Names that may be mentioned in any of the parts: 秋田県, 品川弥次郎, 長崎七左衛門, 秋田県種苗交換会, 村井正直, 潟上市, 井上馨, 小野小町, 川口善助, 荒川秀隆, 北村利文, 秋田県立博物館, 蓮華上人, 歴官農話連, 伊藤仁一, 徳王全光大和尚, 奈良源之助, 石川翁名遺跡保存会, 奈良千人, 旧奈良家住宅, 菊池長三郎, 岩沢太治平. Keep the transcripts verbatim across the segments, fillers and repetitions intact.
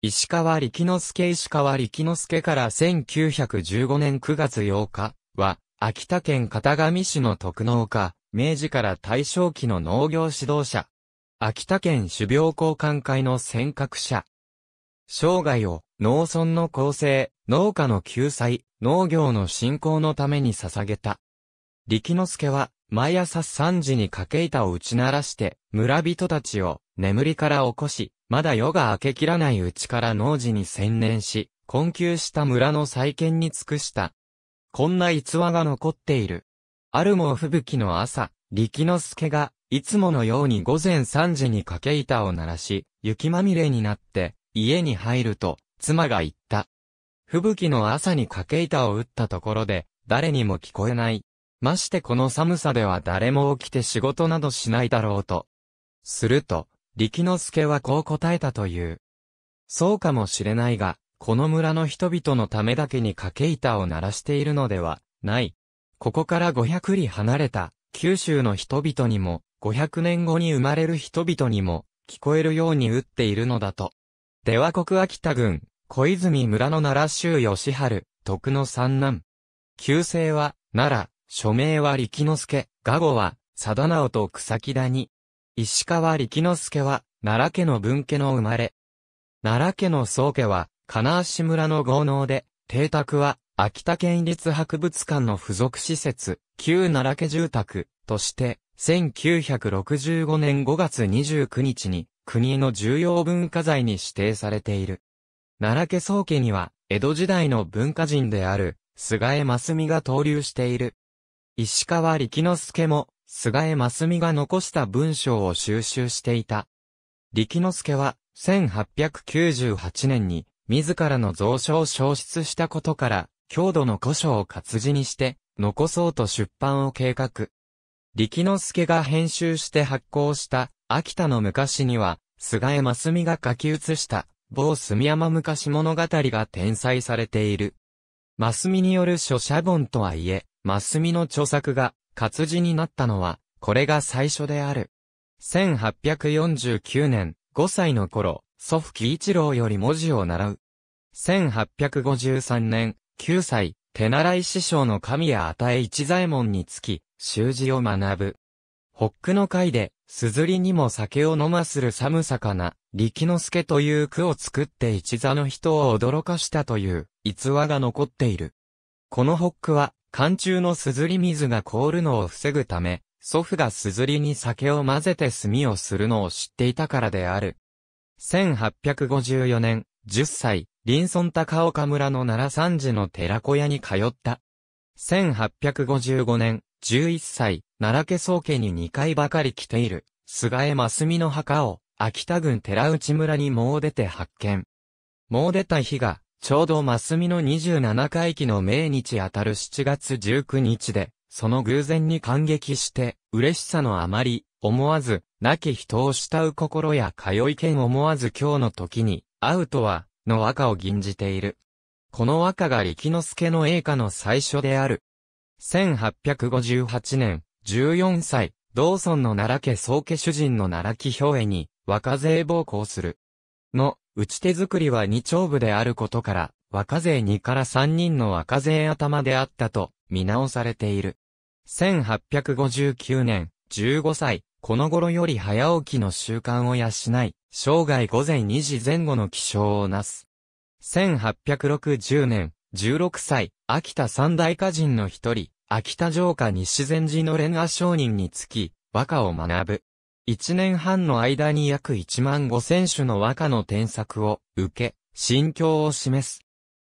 石川力之助石川力之助からせんきゅうひゃくじゅうごねんくがつようかは、秋田県潟上市の徳農家、明治から大正期の農業指導者。秋田県種苗交換会の選覚者。生涯を農村の構成、農家の救済、農業の振興のために捧げた。力之助は、毎朝さんじに掛け板を打ち鳴らして、村人たちを眠りから起こし、まだ夜が明けきらないうちから農事に専念し、困窮した村の再建に尽くした。こんな逸話が残っている。ある猛吹雪の朝、力之助が、いつものようにごぜんさんじに掛け板を鳴らし、雪まみれになって、家に入ると、妻が言った。吹雪の朝に掛け板を打ったところで、誰にも聞こえない。ましてこの寒さでは誰も起きて仕事などしないだろうと。すると、力之助はこう答えたという。そうかもしれないが、この村の人々のためだけに掛け板を鳴らしているのではない。ここからごひゃくり離れた九州の人々にも、ごひゃくねんごに生まれる人々にも、聞こえるように打っているのだと。出羽国秋田郡、小泉村の奈良州吉春、徳の三男。旧姓は、奈良、署名は力之助、賀号は、定直と草木谷。石川力之助は、奈良家の分家の生まれ。奈良家の宗家は、金足村の豪農で、邸宅は、秋田県立博物館の付属施設、旧奈良家住宅、として、せんきゅうひゃくろくじゅうごねんごがつにじゅうくにちに、国の重要文化財に指定されている。奈良家宗家には、江戸時代の文化人である、菅江正美が登留している。石川力之助も、菅江正美が残した文章を収集していた。力之助は、せんはっぴゃくきゅうじゅうはちねんに、自らの蔵書を焼失したことから、郷土の古書を活字にして、残そうと出版を計画。力之助が編集して発行した、秋田の昔には、菅江正美が書き写した、某住山昔物語が転載されている。正美による書写本とはいえ、正美の著作が、活字になったのは、これが最初である。せんはっぴゃくよんじゅうきゅうねん、ごさいの頃、祖父喜一郎より文字を習う。せんはっぴゃくごじゅうさんねん、きゅうさい、手習い師匠の神谷與市左衛門につき、習字を学ぶ。北区の会で、すずりにも酒を飲まする寒さかな、力之助という句を作って一座の人を驚かしたという、逸話が残っている。この北区は、寒中のすずり水が凍るのを防ぐため、祖父がすずりに酒を混ぜて炭をするのを知っていたからである。せんはっぴゃくごじゅうよねん、じゅっさい、林村高岡村の奈良三次の寺子屋に通った。せんはっぴゃくごじゅうごねん、じゅういっさい、奈良家宗家ににかいばかり来ている、菅江正美の墓を、秋田郡寺内村に詣でて発見。詣でた日が、ちょうど真澄のにじゅうななかいきの命日あたるしちがつじゅうくにちで、その偶然に感激して、嬉しさのあまり、思わず、亡き人を慕う心や通い剣思わず今日の時に、会うとは、の和歌を吟じている。この和歌が力之助の詠歌の最初である。せんはっぴゃくごじゅうはちねん、じゅうよんさい、道村の奈良家宗家主人の奈良木兵衛に、若勢奉公する。の、打ち手作りは二丁部であることから、若勢にから三人の若勢頭であったと、見直されている。せんはっぴゃくごじゅうきゅうねん、じゅうごさい、この頃より早起きの習慣を養い、生涯ごぜんにじぜん後の起床をなす。せんはっぴゃくろくじゅうねん、じゅうろくさい、秋田三大歌人の一人、秋田城下西禅寺の蓮華上人につき、和歌を学ぶ。一年半の間に約いちまんごせんしゅの和歌の添削を受け、心境を示す。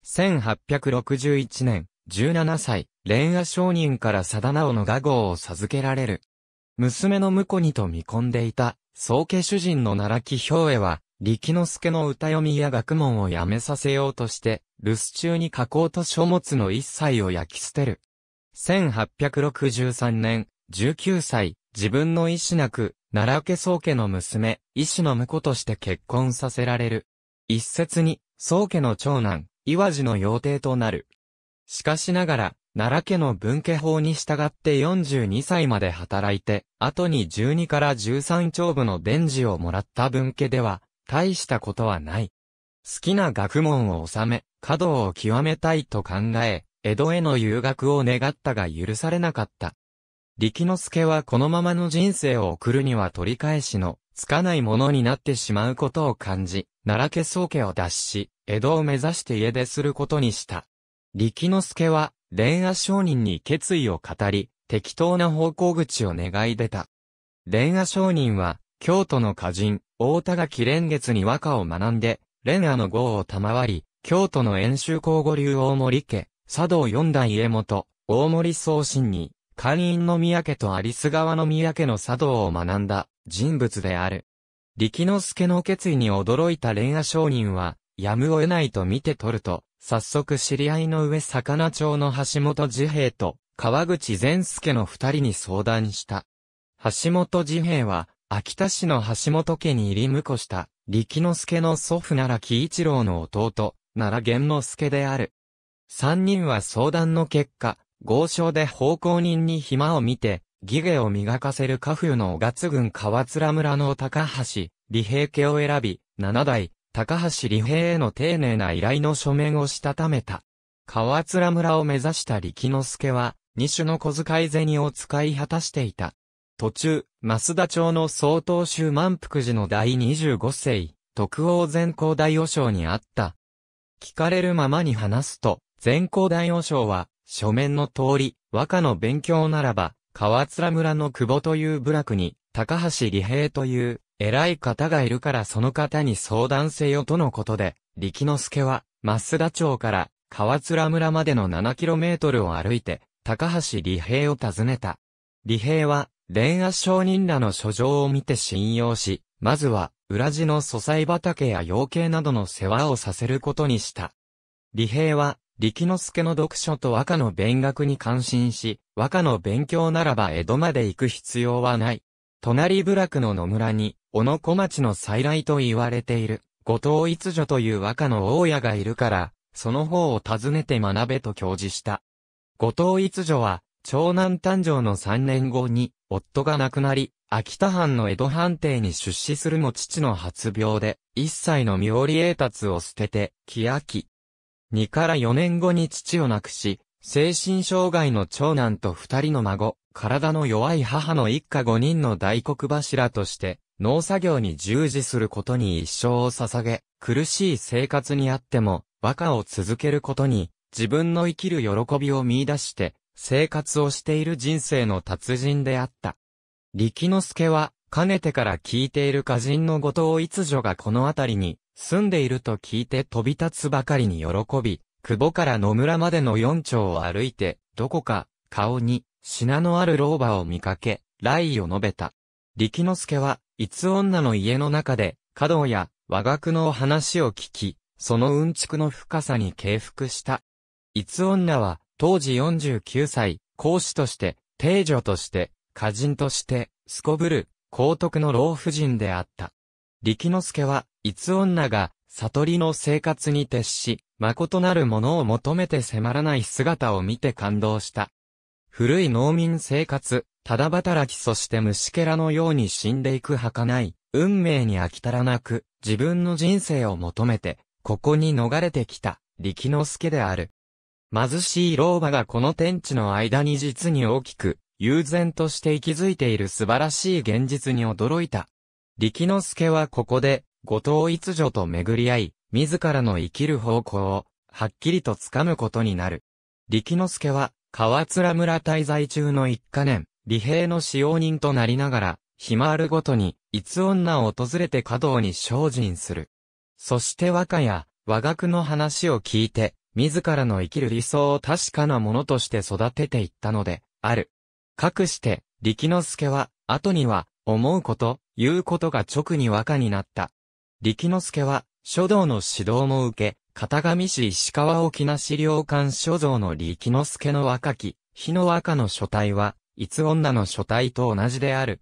せんはっぴゃくろくじゅういちねん、じゅうななさい、蓮華上人から定直の賀号を授けられる。娘の婿にと見込んでいた、宗家主人の奈良木兵衛は、力之助の歌読みや学問をやめさせようとして、留守中に加工と書物の一切を焼き捨てる。せんはっぴゃくろくじゅうさんねん、じゅうきゅうさい、自分の意思なく、奈良家宗家の娘、医師の婿として結婚させられる。一説に、宗家の長男、岩地の養弟となる。しかしながら、奈良家の分家法に従ってよんじゅうにさいまで働いて、後にじゅうにからじゅうさんちょうぶの伝授をもらった分家では、大したことはない。好きな学問を修め、華道を極めたいと考え、江戸への遊学を願ったが許されなかった。力之助はこのままの人生を送るには取り返しのつかないものになってしまうことを感じ、奈良家宗家を脱し、江戸を目指して家出することにした。力之助は蓮阿上人に決意を語り、適当な方向口を願い出た。蓮阿上人は、京都の歌人、大田垣蓮月に和歌を学んで、蓮阿の号を賜り、京都の遠州香後流大森家、茶道四代家元、大森宗信に、寛因宮家と有栖川宮家の茶道を学んだ人物である。力之助の決意に驚いた蓮阿上人は、やむを得ないと見て取ると、早速知り合いの上魚町の橋本治兵衛と川口善助の二人に相談した。橋本治兵衛は、秋田市の橋本家に入り婿した、力之助の祖父奈良喜一郎の弟、奈良源之助である。三人は相談の結果、豪商で奉公人に暇を見て、技芸を磨かせる家風の雄勝郡川連村の高橋、利平家を選び、七代、高橋利平への丁寧な依頼の書面をしたためた。川連村を目指した力之助は、二種の小遣い銭を使い果たしていた。途中、増田町の曹洞宗満福寺の第にじゅうごせい、徳王全光大和尚に会った。聞かれるままに話すと、全光大和尚は、書面の通り、和歌の勉強ならば、川連村の久保という部落に、高橋利平という、偉い方がいるからその方に相談せよとのことで、力之助は、増田町から、川連村までの ななキロメートル を歩いて、高橋利平を訪ねた。利平は、蓮阿上人らの書状を見て信用し、まずは、裏地の素材畑や養鶏などの世話をさせることにした。利平は、力之助の読書と和歌の勉学に感心し、和歌の勉強ならば江戸まで行く必要はない。隣部落の野村に、小野小町の再来と言われている、後藤逸女という和歌の大家がいるから、その方を訪ねて学べと教示した。後藤逸女は、長男誕生のさんねんごに、夫が亡くなり、秋田藩の江戸藩邸に出仕するも父の発病で、一切の身折栄達を捨てて、帰秋。にからよねんごに父を亡くし、精神障害の長男と二人の孫、体の弱い母の一家五人の大黒柱として、農作業に従事することに一生を捧げ、苦しい生活にあっても、和歌を続けることに、自分の生きる喜びを見出して、生活をしている人生の達人であった。力之助は、かねてから聞いている歌人の後藤逸女がこの辺りに、住んでいると聞いて飛び立つばかりに喜び、久保から野村までの四町を歩いて、どこか、顔に、品のある老婆を見かけ、来意を述べた。力之助は、いつ女の家の中で、華道や和楽のお話を聞き、そのうんちくの深さに敬服した。いつ女は、当時よんじゅうきゅうさい、講師として、貞女として、歌人として、すこぶる、高徳の老婦人であった。力之助は、いつ女が、悟りの生活に徹し、誠なるものを求めて迫らない姿を見て感動した。古い農民生活、ただ働きそして虫けらのように死んでいく儚い、運命に飽き足らなく、自分の人生を求めて、ここに逃れてきた、力之助である。貧しい老婆がこの天地の間に実に大きく、悠然として息づいている素晴らしい現実に驚いた。力之助はここで、後藤逸女と巡り合い、自らの生きる方向を、はっきりとつかむことになる。力之助は、川連村滞在中の一カ年、利平の使用人となりながら、暇あるごとに、いつ女を訪れて華道に精進する。そして和歌や、和楽の話を聞いて、自らの生きる理想を確かなものとして育てていったので、ある。かくして、力之助は、後には、思うこと、言うことが直に和歌になった。力之助は、書道の指導も受け、片上市石川沖名資料館所蔵の力之助の若き、日の和歌の書体は、いつ女の書体と同じである。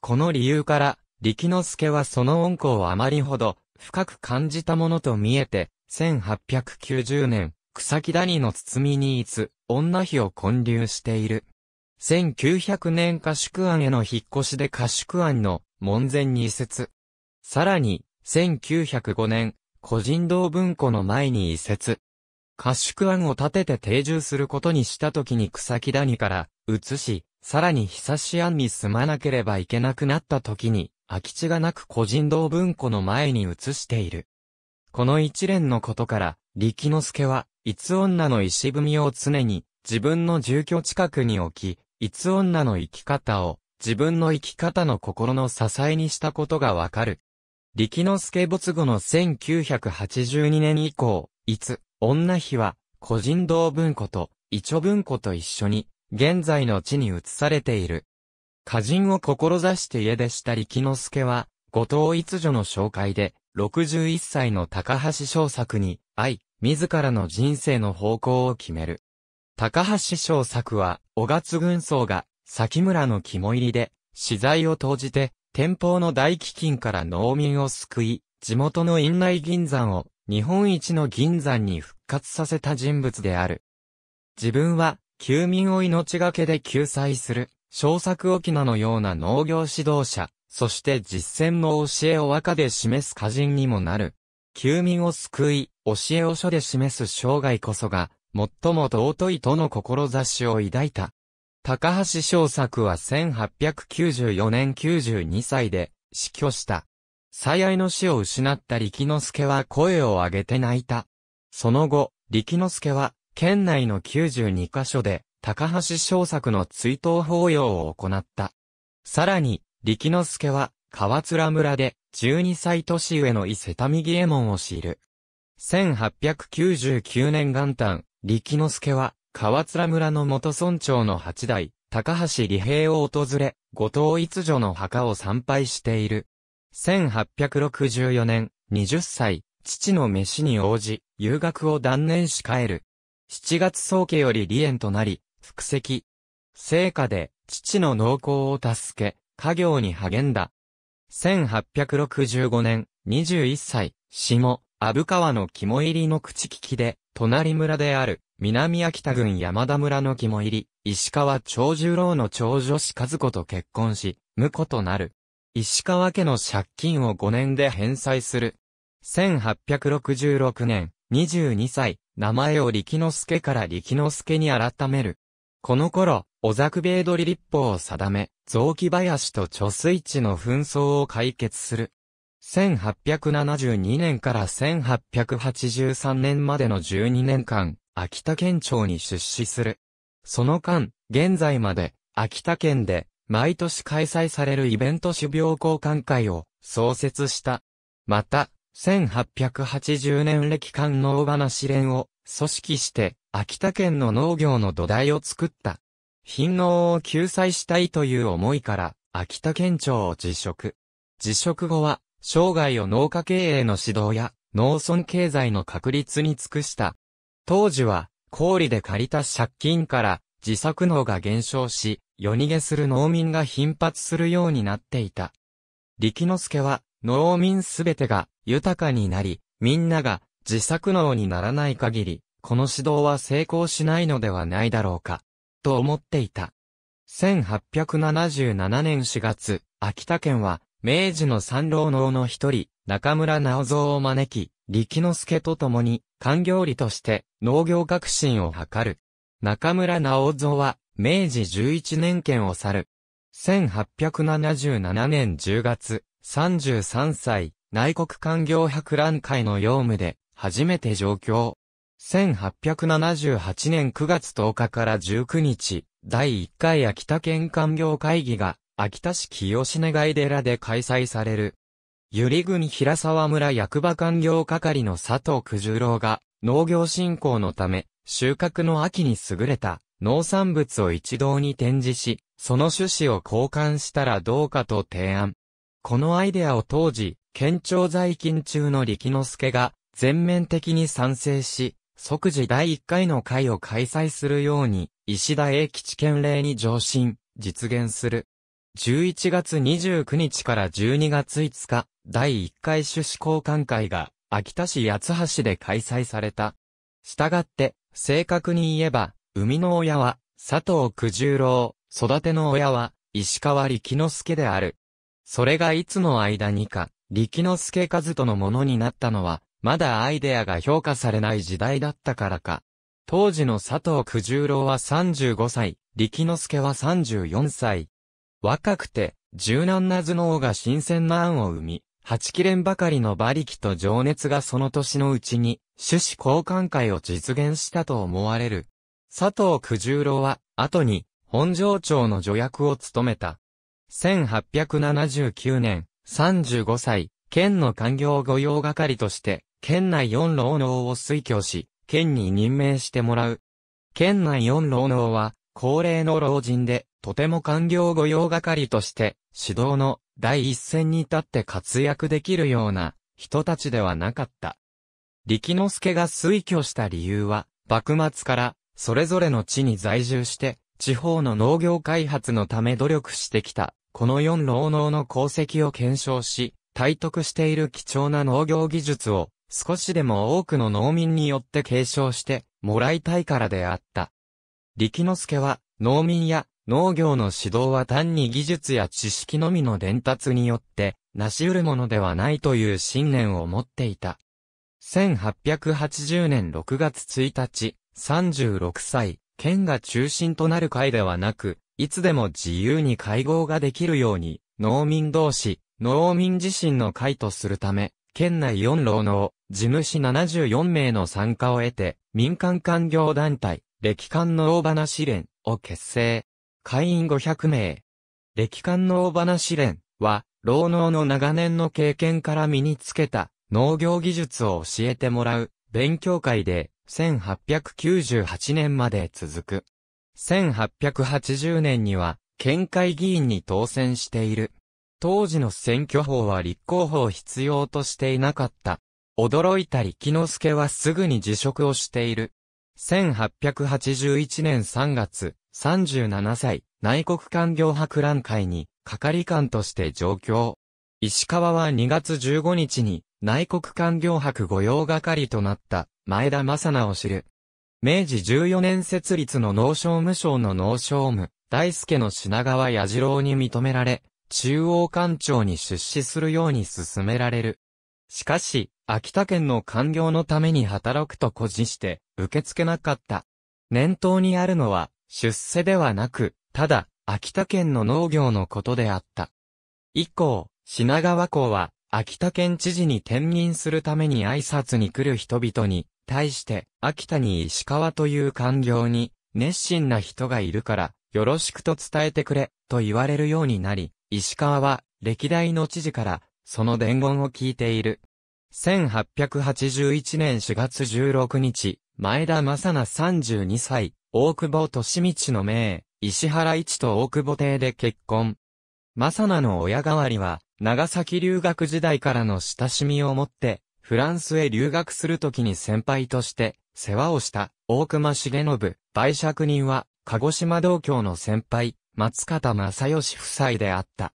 この理由から、力之助はその恩子をあまりほど、深く感じたものと見えて、せんはっぴゃくきゅうじゅうねん、草木谷の堤にいつ、女碑を建立している。せんきゅうひゃくねん嘉宿庵への引っ越しで嘉宿庵の門前に移設。さらに、せんきゅうひゃくごねん、個人堂文庫の前に移設。合宿案を立てて定住することにした時に草木谷から移し、さらに久し庵に住まなければいけなくなった時に、空き地がなく個人堂文庫の前に移している。この一連のことから、力之助は、いつ女の石踏みを常に自分の住居近くに置き、いつ女の生き方を自分の生き方の心の支えにしたことがわかる。力之助没後のせんきゅうひゃくはちじゅうにねん以降、いつ女碑は、個人堂文庫と、伊調文庫と一緒に、現在の地に移されている。歌人を志して家出した力之助は、後藤逸女の紹介で、ろくじゅういっさいの高橋正作に会い、自らの人生の方向を決める。高橋正作は、雄勝軍曹が、崎村の肝入りで、私財を投じて、天保の大飢饉から農民を救い、地元の院内銀山を、日本一の銀山に復活させた人物である。自分は、休眠を命がけで救済する、正作翁のような農業指導者、そして実践の教えを和歌で示す歌人にもなる。休眠を救い、教えを書で示す生涯こそが、最も尊いとの志を抱いた。高橋正作はせんはっぴゃくきゅうじゅうよねんきゅうじゅうにさいで、死去した。最愛の死を失った力之助は声を上げて泣いた。その後、力之助は、県内のきゅうじゅうにかしょで、高橋正作の追悼法要を行った。さらに、力之助は、川連村で、じゅうにさい年上の伊勢民義右衛門を知る。せんはっぴゃくきゅうじゅうきゅうねん元旦、力之助は、川連村の元村長の八代、高橋利平を訪れ、後藤逸女の墓を参拝している。せんはっぴゃくろくじゅうよねん、はたち、父の召しに応じ、遊学を断念し帰る。しちがつ宗家より離縁となり、復籍。生家で、父の農耕を助け、家業に励んだ。せんはっぴゃくろくじゅうごねん、にじゅういっさい、下、虻川の肝入りの口利きで、隣村である、南秋田郡山田村の肝入り、石川長十郎の長女子和子と結婚し、婿となる。石川家の借金をごねんで返済する。せんはっぴゃくろくじゅうろくねん、にじゅうにさい、名前を力之助から力之助に改める。この頃、小作米取立法を定め、雑木林と貯水池の紛争を解決する。せんはっぴゃくななじゅうにねんからせんはっぴゃくはちじゅうさんねんまでのじゅうにねんかん、秋田県庁に出資する。その間、現在まで、秋田県で、毎年開催されるイベント種苗交換会を創設した。また、せんはっぴゃくはちじゅうねん歴間農話連を組織して秋田県の農業の土台を作った。貧農を救済したいという思いから秋田県庁を辞職。辞職後は生涯を農家経営の指導や農村経済の確立に尽くした。当時は高利で借りた借金から自作農が減少し、夜逃げする農民が頻発するようになっていた。力之助は、農民すべてが豊かになり、みんなが自作農にならない限り、この指導は成功しないのではないだろうか、と思っていた。せんはっぴゃくななじゅうななねんしがつ、秋田県は、明治の三郎農の一人、中村直蔵を招き、力之助と共に、官業吏として農業革新を図る。中村直蔵は、明治じゅういちねん県を去る。せんはっぴゃくななじゅうななねんじゅうがつ、さんじゅうさんさい、内国官業博覧会の用務で、初めて上京。せんはっぴゃくななじゅうはちねんくがつとおかからじゅうくにち、だいいっかい秋田県官業会議が、秋田市清根貝寺で開催される。百合郡平沢村役場官業係の佐藤九十郎が、農業振興のため、収穫の秋に優れた農産物を一堂に展示し、その趣旨を交換したらどうかと提案。このアイデアを当時、県庁在勤中の力之助が全面的に賛成し、即時だいいっかいの会を開催するように、石田英吉県令に上申、実現する。じゅういちがつにじゅうくにちからじゅうにがついつか、だいいっかい種子交換会が秋田市八橋で開催された。したがって、正確に言えば、生みの親は佐藤九十郎、育ての親は石川力之助である。それがいつの間にか、力之助和とのものになったのは、まだアイデアが評価されない時代だったからか。当時の佐藤九十郎はさんじゅうごさい、力之助はさんじゅうよんさい。若くて、柔軟な頭脳が新鮮な案を生み、八奇連ばかりの馬力と情熱がその年のうちに、趣旨交換会を実現したと思われる。佐藤九十郎は、後に、本城町の助役を務めた。せんはっぴゃくななじゅうきゅうねん、さんじゅうごさい、県の官業御用係として、県内四老農を推挙し、県に任命してもらう。県内四老農は、高齢の老人で、とても官業御用係として、指導の第一線に立って活躍できるような人たちではなかった。力之助が推挙した理由は、幕末から、それぞれの地に在住して、地方の農業開発のため努力してきた、この四老農の功績を検証し、体得している貴重な農業技術を、少しでも多くの農民によって継承してもらいたいからであった。力之助は農民や農業の指導は単に技術や知識のみの伝達によって成し得るものではないという信念を持っていた。せんはっぴゃくはちじゅうねんろくがつついたち、さんじゅうろくさい、県が中心となる会ではなく、いつでも自由に会合ができるように、農民同士、農民自身の会とするため、県内四老農、地主ななじゅうよんめいの参加を得て、民間官業団体、歴官農話連を結成。会員ごひゃくめい。歴官農話連は、老農の長年の経験から身につけた農業技術を教えてもらう勉強会で、せんはっぴゃくきゅうじゅうはちねんまで続く。せんはっぴゃくはちじゅうねんには、県会議員に当選している。当時の選挙法は立候補を必要としていなかった。驚いた力之助はすぐに辞職をしている。せんはっぴゃくはちじゅういちねんさんがつ、さんじゅうななさい、内国官業博覧会に係官として上京。石川はにがつじゅうごにちに内国官業博御用係となった前田正名を知る。めいじじゅうよねん設立の農商務省の農商務、大助の品川弥次郎に認められ、中央官庁に出資するように進められる。しかし、秋田県の官業のために働くと誇示して、受け付けなかった。念頭にあるのは、出世ではなく、ただ、秋田県の農業のことであった。以降、品川校は、秋田県知事に転任するために挨拶に来る人々に、対して、秋田に石川という官業に、熱心な人がいるから、よろしくと伝えてくれ、と言われるようになり、石川は、歴代の知事から、その伝言を聞いている。せんはっぴゃくはちじゅういちねんしがつじゅうろくにち、前田正名さんじゅうにさい、大久保利通の姪、石原一と大久保邸で結婚。正名の親代わりは、長崎留学時代からの親しみを持って、フランスへ留学するときに先輩として、世話をした、大隈重信、媒酌人は、鹿児島同郷の先輩、松方正義夫妻であった。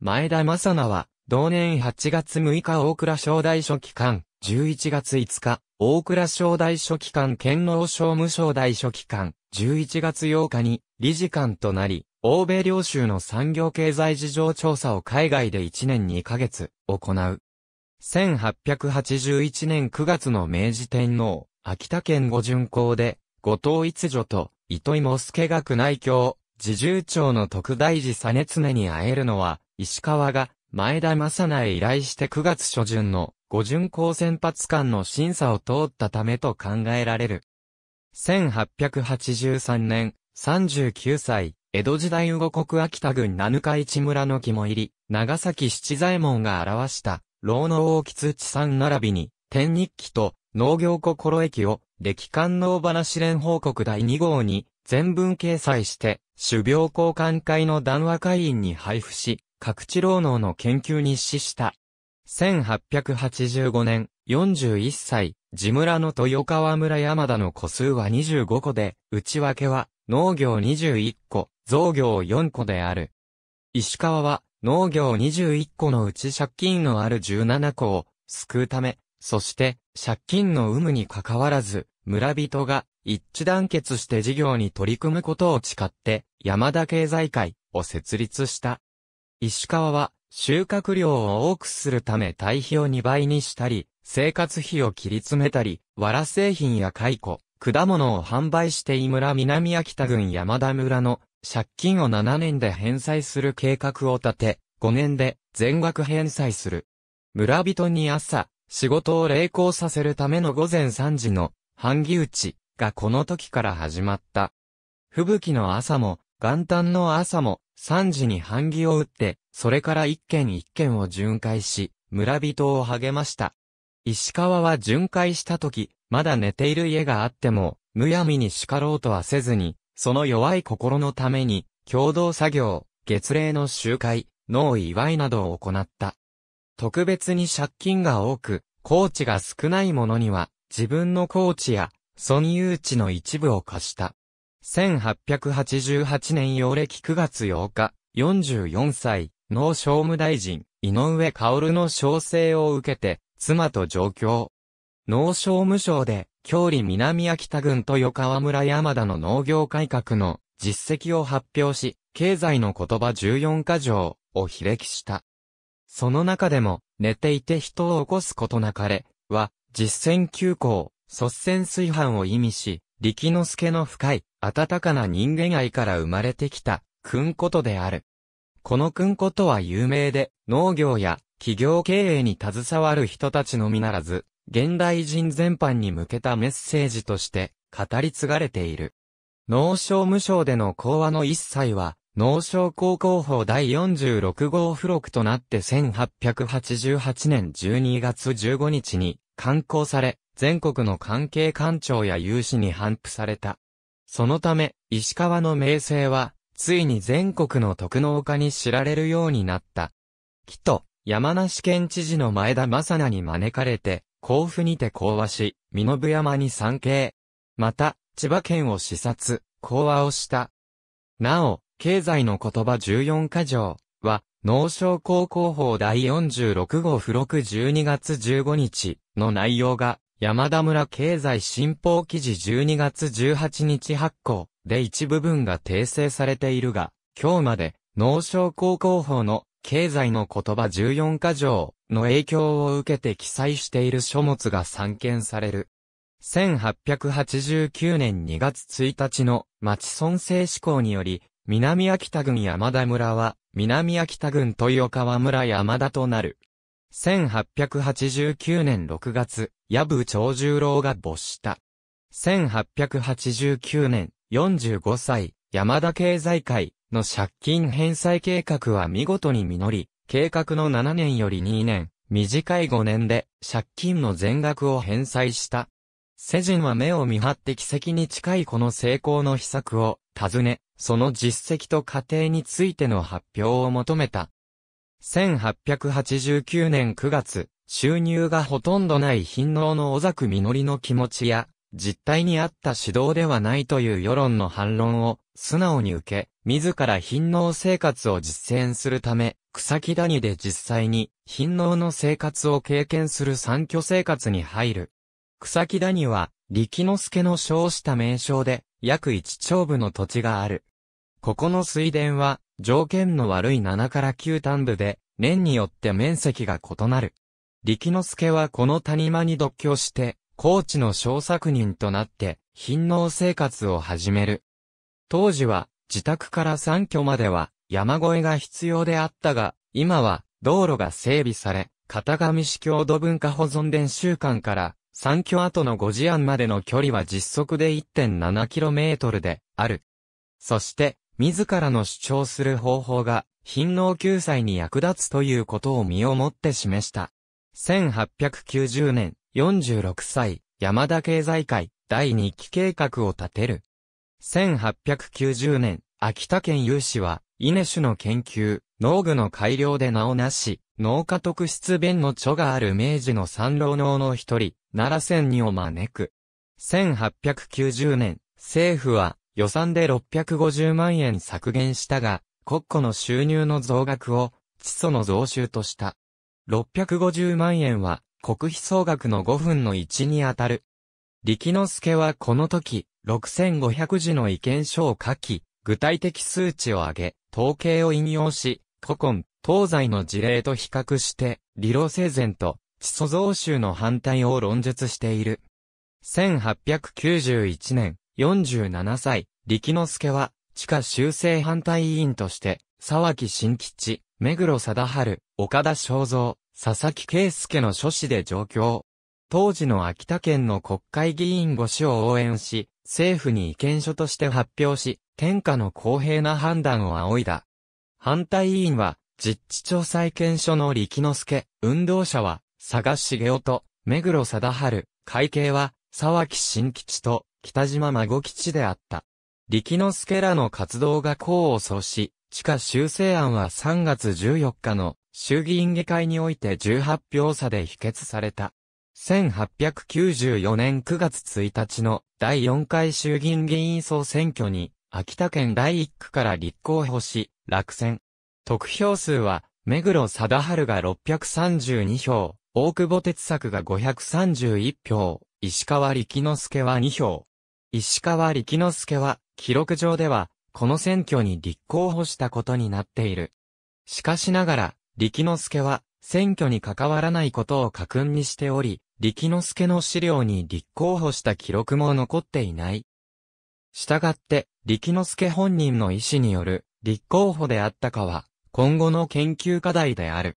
前田正名は、同年はちがつむいか大倉省大書記官、じゅういちがついつか、大倉省大書記官兼農商務省大書記官、じゅういちがつようかに理事官となり、欧米領州の産業経済事情調査を海外でいちねんにかげつ行う。せんはっぴゃくはちじゅういちねんくがつの明治天皇、秋田県五巡校で、後藤逸女と糸井茂助が宮内庁。侍従長の徳大寺実常に会えるのは、石川が前田正名へ依頼してくがつしょじゅんの五巡校選抜官の審査を通ったためと考えられる。せんはっぴゃくはちじゅうさんねん、さんじゅうきゅうさい、江戸時代魚国秋田郡七日市村の肝入り、長崎七左衛門が表した、老農興津地産並びに、天日記と農業心益を、歴官農話連報告だいにごうに、全文掲載して、種苗交換会の談話会員に配布し、各地老農の研究に資した。せんはっぴゃくはちじゅうごねん、よんじゅういっさい、地村の豊川村山田の戸数はにじゅうごこで、内訳は、農業にじゅういっこ、造業よんこである。石川は、農業にじゅういっこのうち借金のあるじゅうななこを、救うため、そして、借金の有無に関わらず、村人が、一致団結して事業に取り組むことを誓って、山田経済会を設立した。石川は、収穫量を多くするため堆肥をにばいにしたり、生活費を切り詰めたり、藁製品や蚕、果物を販売して井村南秋田郡山田村の借金をななねんで返済する計画を立て、ごねんで全額返済する。村人に朝、仕事を励行させるためのごぜんさんじの半義打ちがこの時から始まった。吹雪の朝も、元旦の朝も、さんじに半義を打って、それから一軒一軒を巡回し、村人を励ました。石川は巡回した時、まだ寝ている家があっても、むやみに叱ろうとはせずに、その弱い心のために、共同作業、月例の集会、納祝いなどを行った。特別に借金が多く、耕地が少ない者には、自分の耕地や、村有地の一部を貸した。せんはっぴゃくはちじゅうはちねん陽暦くがつようか、よんじゅうよんさい、の商務大臣、井上馨の召請を受けて、妻と上京。農商務省で、郷里南秋田郡豊川村山田の農業改革の実績を発表し、経済の言葉じゅうよんかじょうを披歴した。その中でも、寝ていて人を起こすことなかれ、は、実践急行、率先垂範を意味し、力之助の深い、温かな人間愛から生まれてきた、訓言である。この訓言は有名で、農業や企業経営に携わる人たちのみならず、現代人全般に向けたメッセージとして、語り継がれている。農商務省での講話の一切は、農商高校法だいよんじゅうろくごう付録となってせんはっぴゃくはちじゅうはちねんじゅうにがつじゅうごにちに、刊行され、全国の関係官庁や有志に頒布された。そのため、石川の名声は、ついに全国の徳農家に知られるようになった。木と、山梨県知事の前田正名に招かれて、甲府にて講話し、身延山に参詣。また、千葉県を視察、講話をした。なお、経済の言葉じゅうよんかじょうは、農商高校法だいよんじゅうろくごう付録じゅうにがつじゅうごにちの内容が、山田村経済新報記事じゅうにがつじゅうはちにち発行で一部分が訂正されているが、今日まで農商高校法の経済の言葉じゅうよんかじょうの影響を受けて記載している書物が散見される。せんはっぴゃくはちじゅうきゅうねんにがつついたちの町村制施行により、南秋田郡山田村は南秋田郡豊川村山田となる。せんはっぴゃくはちじゅうきゅうねんろくがつ、矢部長十郎が没した。せんはっぴゃくはちじゅうきゅうねん、よんじゅうごさい、山田経済会の借金返済計画は見事に実り、計画のななねんよりにねん、短いごねんで借金の全額を返済した。世人は目を見張って奇跡に近いこの成功の秘策を尋ね、その実績と過程についての発表を求めた。せんはっぴゃくはちじゅうきゅうねんくがつ、収入がほとんどない貧農の小作みのりの気持ちや、実態に合った指導ではないという世論の反論を素直に受け、自ら貧農生活を実践するため、草木谷で実際に貧農の生活を経験する散居生活に入る。草木谷は、力之助の称した名称で、約一丁部の土地がある。ここの水田は、条件の悪いななからきゅうたんぶで、年によって面積が異なる。力之助はこの谷間に独居して、高知の小作人となって、貧農生活を始める。当時は、自宅から散居までは、山越えが必要であったが、今は、道路が整備され、潟上市郷土文化保存伝習館から、散居跡のご事案までの距離は実測で いってんななキロメートル で、ある。そして、自らの主張する方法が、貧農救済に役立つということを身をもって示した。せんはっぴゃくきゅうじゅうねん、よんじゅうろくさい、山田経済会、だいにき計画を立てる。せんはっぴゃくきゅうじゅうねん、秋田県有志は、稲種の研究、農具の改良で名を成し、農家特出弁の著がある明治の三郎農の一人、奈良千人を招く。せんはっぴゃくきゅうじゅうねん、政府は、予算でろっぴゃくごじゅうまんえん削減したが、国庫の収入の増額を、地租の増収とした。ろっぴゃくごじゅうまんえんは、国費総額のごぶんのいちにあたる。力之助はこの時、ろくせんごひゃくじの意見書を書き、具体的数値を挙げ、統計を引用し、古今、東西の事例と比較して、理路整然と、地租増収の反対を論述している。せんはっぴゃくきゅうじゅういちねん、よんじゅうななさい、力之助は、地価修正反対委員として、沢木新吉、目黒貞治、岡田正造、佐々木圭介の書士で上京。当時の秋田県の国会議員ごしを応援し、政府に意見書として発表し、天下の公平な判断を仰いだ。反対委員は、実地調査意見書の力之助、運動者は、佐賀茂雄と、目黒貞治、会計は、沢木新吉と、北島孫吉であった。力之助らの活動が功を奏し、地価修正案はさんがつじゅうよっかの衆議院議会においてじゅうはちひょうさで否決された。せんはっぴゃくきゅうじゅうよねんくがつついたちのだいよんかい衆議院議員総選挙に秋田県だいいっくから立候補し、落選。得票数は目黒貞治がろっぴゃくさんじゅうにひょう、大久保哲作がごひゃくさんじゅういちひょう、石川力之助はにひょう。石川力之助は記録上ではこの選挙に立候補したことになっている。しかしながら力之助は選挙に関わらないことを家訓にしており、力之助の資料に立候補した記録も残っていない。したがって、力之助本人の意思による立候補であったかは、今後の研究課題である。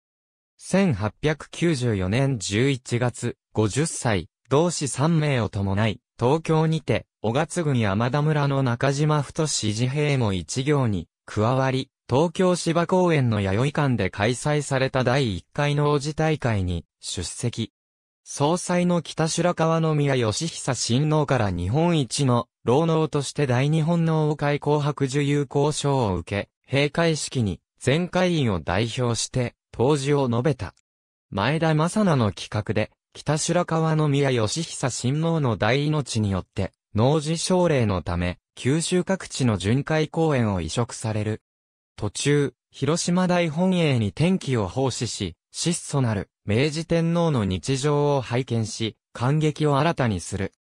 せんはっぴゃくきゅうじゅうよねんじゅういちがつ、ごじゅっさい、同志さんめいを伴い、東京にて、雄勝郡山田村の中島太治兵衛も一行に加わり、東京芝公園の弥生館で開催されただいいっかいの王子大会に出席。総裁の北白川宮義久親王から日本一の老農として大日本農王会紅白受優功章を受け、閉会式に全会員を代表して答辞を述べた。前田正名の企画で、北白川宮義久親王の大命によって、農事奨励のため、九州各地の巡回公演を移植される。途中、広島大本営に転機を奉仕し、質素なる明治天皇の日常を拝見し、感激を新たにする。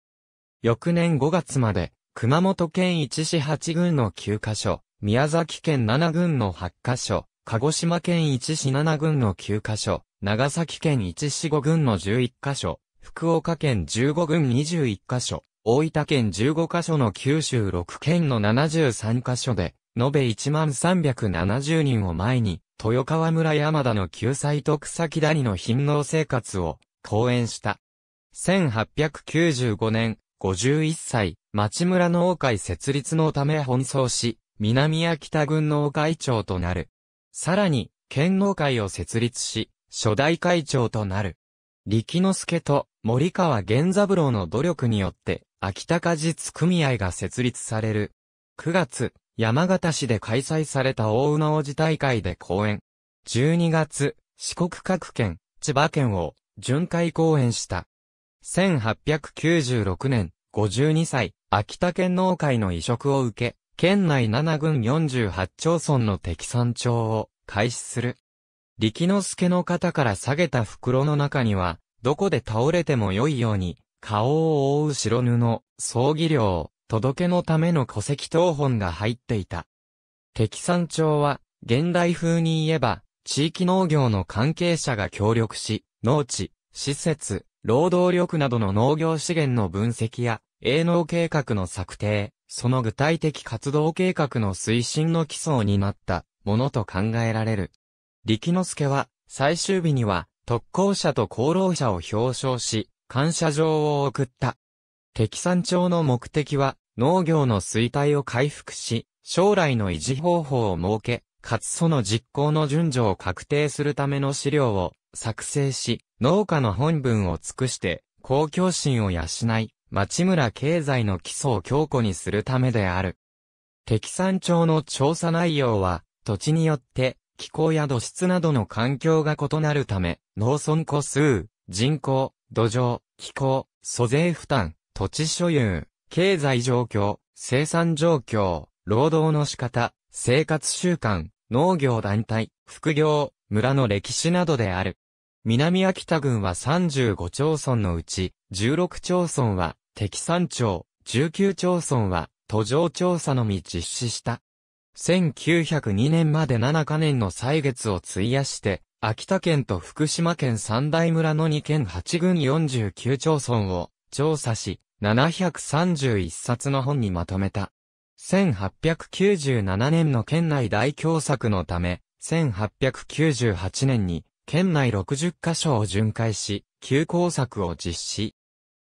翌年ごがつまで、熊本県いちしはちぐんのきゅうかしょ、宮崎県ななぐんのはちかしょ、鹿児島県いちしななぐんのきゅうかしょ、長崎県いちしごぐんのじゅういっかしょ、福岡県じゅうごぐんにじゅういっかしょ、大分県じゅうごかしょのきゅうじゅうろくけんのななじゅうさんかしょで、延べいちまんさんびゃくななじゅうにんを前に、豊川村山田の救済と草木谷の貧農生活を講演した。せんはっぴゃくきゅうじゅうごねん、ごじゅういっさい、町村農会設立のため奔走し、南秋田郡農会長となる。さらに、県農会を設立し、初代会長となる。力之助と森川源三郎の努力によって、秋田果実組合が設立される。くがつ、山形市で開催された大海王子大会で講演。じゅうにがつ、四国各県、千葉県を巡回講演した。せんはっぴゃくきゅうじゅうろくねん、ごじゅうにさい、秋田県農会の移植を受け、県内ななぐんよんじゅうはちちょうそんの適産調を開始する。力之助の肩から下げた袋の中には、どこで倒れても良いように、顔を覆う白布、葬儀料、届けのための戸籍謄本が入っていた。適産調は、現代風に言えば、地域農業の関係者が協力し、農地、施設、労働力などの農業資源の分析や、営農計画の策定、その具体的活動計画の推進の基礎になったものと考えられる。力之助は、最終日には、特攻者と功労者を表彰し、感謝状を贈った。適産調の目的は、農業の衰退を回復し、将来の維持方法を設け、かつその実行の順序を確定するための資料を作成し、農家の本分を尽くして、公共心を養い、町村経済の基礎を強固にするためである。適産調の調査内容は、土地によって、気候や土質などの環境が異なるため、農村戸数、人口、土壌、気候、租税負担、土地所有、経済状況、生産状況、労働の仕方、生活習慣、農業団体、副業、村の歴史などである。南秋田郡はさんじゅうごちょうそんのうち、じゅうろくちょうそんは適産調、じゅうきゅうちょうそんは途上調査のみ実施した。せんきゅうひゃくにねんまでななかねんの歳月を費やして、秋田県と福島県三大村のにけんはちぐんよんじゅうきゅうちょうそんを調査し、ななひゃくさんじゅういっさつの本にまとめた。せんはっぴゃくきゅうじゅうななねんの県内大凶作のため、せんはっぴゃくきゅうじゅうはちねんに県内ろくじゅっかしょを巡回し、休耕作を実施。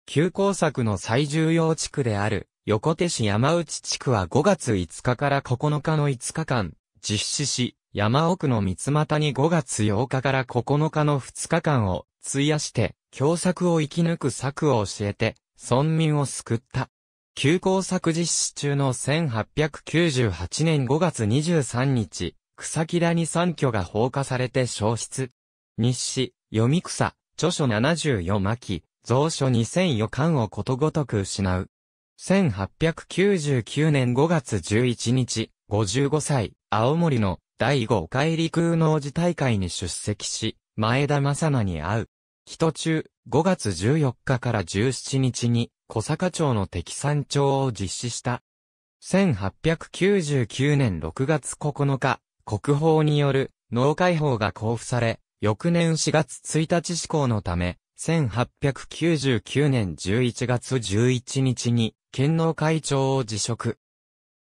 休耕作の最重要地区である横手市山内地区はごがついつかからここのかのいつかかん実施し、山奥の三股にごがつようかからここのかのふつかかんを費やして、凶作を生き抜く策を教えて、村民を救った。休耕作実施中のせんはっぴゃくきゅうじゅうはちねんごがつにじゅうさんにち、草木田にさんきょが放火されて焼失。日誌、読み草、著書ななじゅうよんまき、蔵書にせんよんかんをことごとく失う。せんはっぴゃくきゅうじゅうきゅうねんごがつじゅういちにち、ごじゅうごさい、青森のだいごかい陸羽農事大会に出席し、前田正名に会う。人中、ごがつじゅうよっかからじゅうしちにちに、小坂町の敵山町を実施した。せんはっぴゃくきゅうじゅうきゅうねんろくがつここのか、国宝による農会法が公布され、翌年しがつついたち施行のため、せんはっぴゃくきゅうじゅうきゅうねんじゅういちがつじゅういちにちに、県農会長を辞職。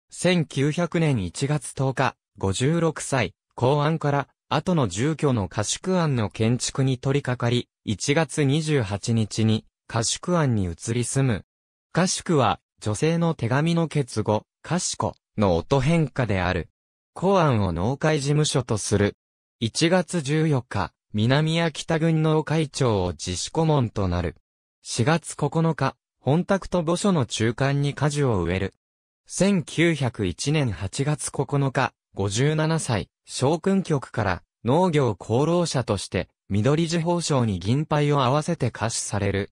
せんきゅうひゃくねんいちがつとおか、ごじゅうろくさい、公安から、後の住居の家宿庵の建築に取り掛かり、いちがつにじゅうはちにちに家宿庵に移り住む。家宿は女性の手紙の結語、かしこの音変化である。公庵を農会事務所とする。いちがつじゅうよっか、南秋田郡農会長を自主顧問となる。しがつここのか、本宅と墓所の中間に果樹を植える。せんきゅうひゃくいちねんはちがつここのか、ごじゅうななさい、小訓局から農業功労者として緑地報奨に銀杯を合わせて下賜される。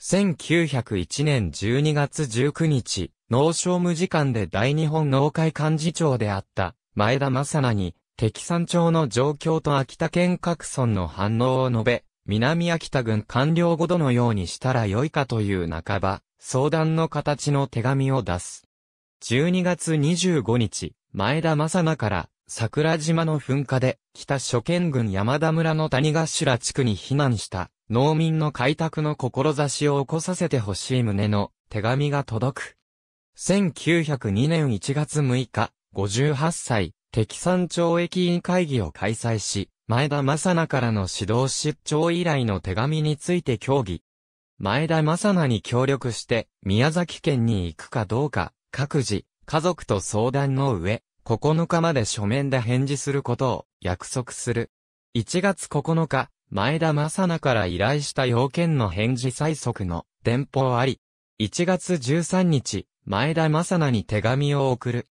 せんきゅうひゃくいちねんじゅうにがつじゅうくにち、農商務次官で大日本農会幹事長であった前田正名に、敵山町の状況と秋田県各村の反応を述べ、南秋田郡官僚後どのようにしたらよいかという半ば、相談の形の手紙を出す。じゅうにがつにじゅうごにち、前田正名から、桜島の噴火で、北諸県郡山田村の谷頭地区に避難した、農民の開拓の志を起こさせてほしい旨の手紙が届く。せんきゅうひゃくにねんいちがつむいか、ごじゅうはっさい、敵山町駅員会議を開催し、前田正名からの指導出張以来の手紙について協議。前田正名に協力して、宮崎県に行くかどうか、各自、家族と相談の上、ここのかまで書面で返事することを約束する。いちがつここのか、前田正名から依頼した要件の返事催促の電報あり。いちがつじゅうさんにち、前田正名に手紙を送る。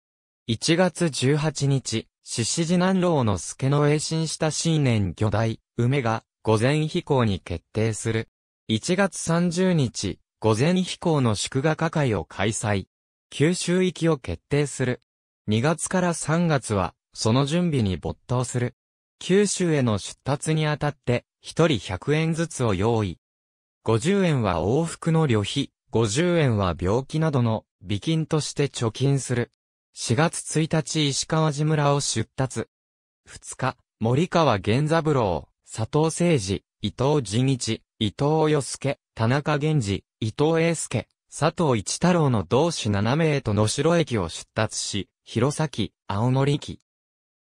いちがつじゅうはちにち、獅子次男郎の助の栄新した新年御題、梅が午前飛行に決定する。いちがつさんじゅうにち、午前飛行の祝賀歌会を開催。九州行きを決定する。にがつからさんがつは、その準備に没頭する。九州への出発にあたって、ひとりひゃくえんずつを用意。ごじゅうえんは往復の旅費、ごじゅうえんは病気などの備金として貯金する。しがつついたち石川地村を出発。ふつか、森川源三郎、佐藤誠二、伊藤仁一、伊藤与助、田中源次、伊藤英介、佐藤一太郎の同志ななめいと能代駅を出立し、弘前、青森駅。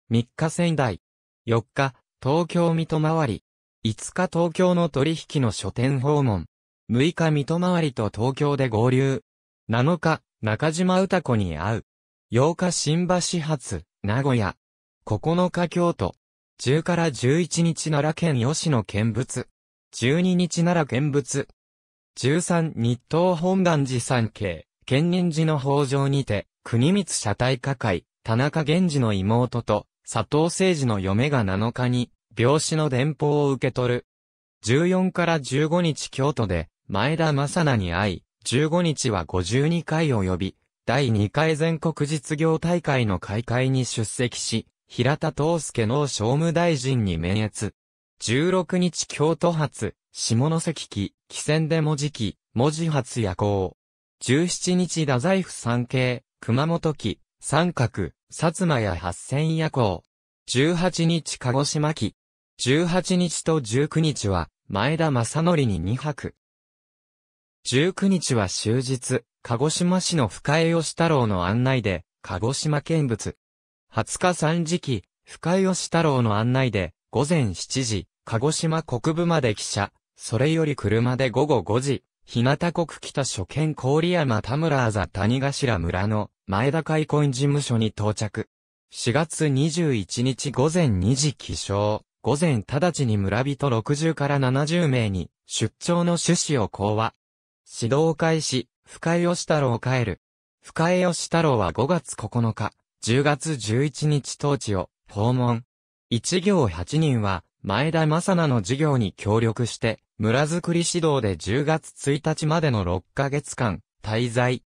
みっか仙台。よっか、東京水戸回り。いつか東京の取引の書店訪問。むいか水戸回りと東京で合流。なのか、中島歌子に会う。ようか新橋発、名古屋。ここのか京都。じゅうからじゅういちにち奈良県吉野見物。じゅうににち奈良見物。じゅうさん日東本願寺山系、建仁寺の法上にて、国光社体下会、田中源次の妹と、佐藤誠二の嫁がなのかに、病死の電報を受け取る。じゅうよんからじゅうごにち京都で、前田正名に会い、じゅうごにちはごじゅうにかい及び、だいにかい全国実業大会の開会に出席し、平田東介農商務大臣に面閲。じゅうろくにち京都発、下関機、汽船で門司機、門司発夜行。じゅうしちにち太宰府山系、熊本機、三角、薩摩や八千夜行。じゅうはちにち鹿児島機。じゅうはちにちとじゅうくにちは、前田正則ににはく。じゅうくにちは終日、鹿児島市の深江義太郎の案内で、鹿児島見物。はつか三時期、深江義太郎の案内で、午前しちじ、鹿児島国部まで汽車、それより車で午後ごじ、日向国北所見郡山田村あざ谷頭村の前田開墾事務所に到着。しがつにじゅういちにち午前にじ起床、午前直ちに村人ろくじゅうからななじゅうめいに出張の趣旨を講話。指導開始、深江義太郎帰る。深江義太郎はごがつここのか、じゅうがつじゅういちにち当地を訪問。一行八人は前田正則の事業に協力して、村づくり指導でじゅうがつついたちまでのろっかげつかん滞在。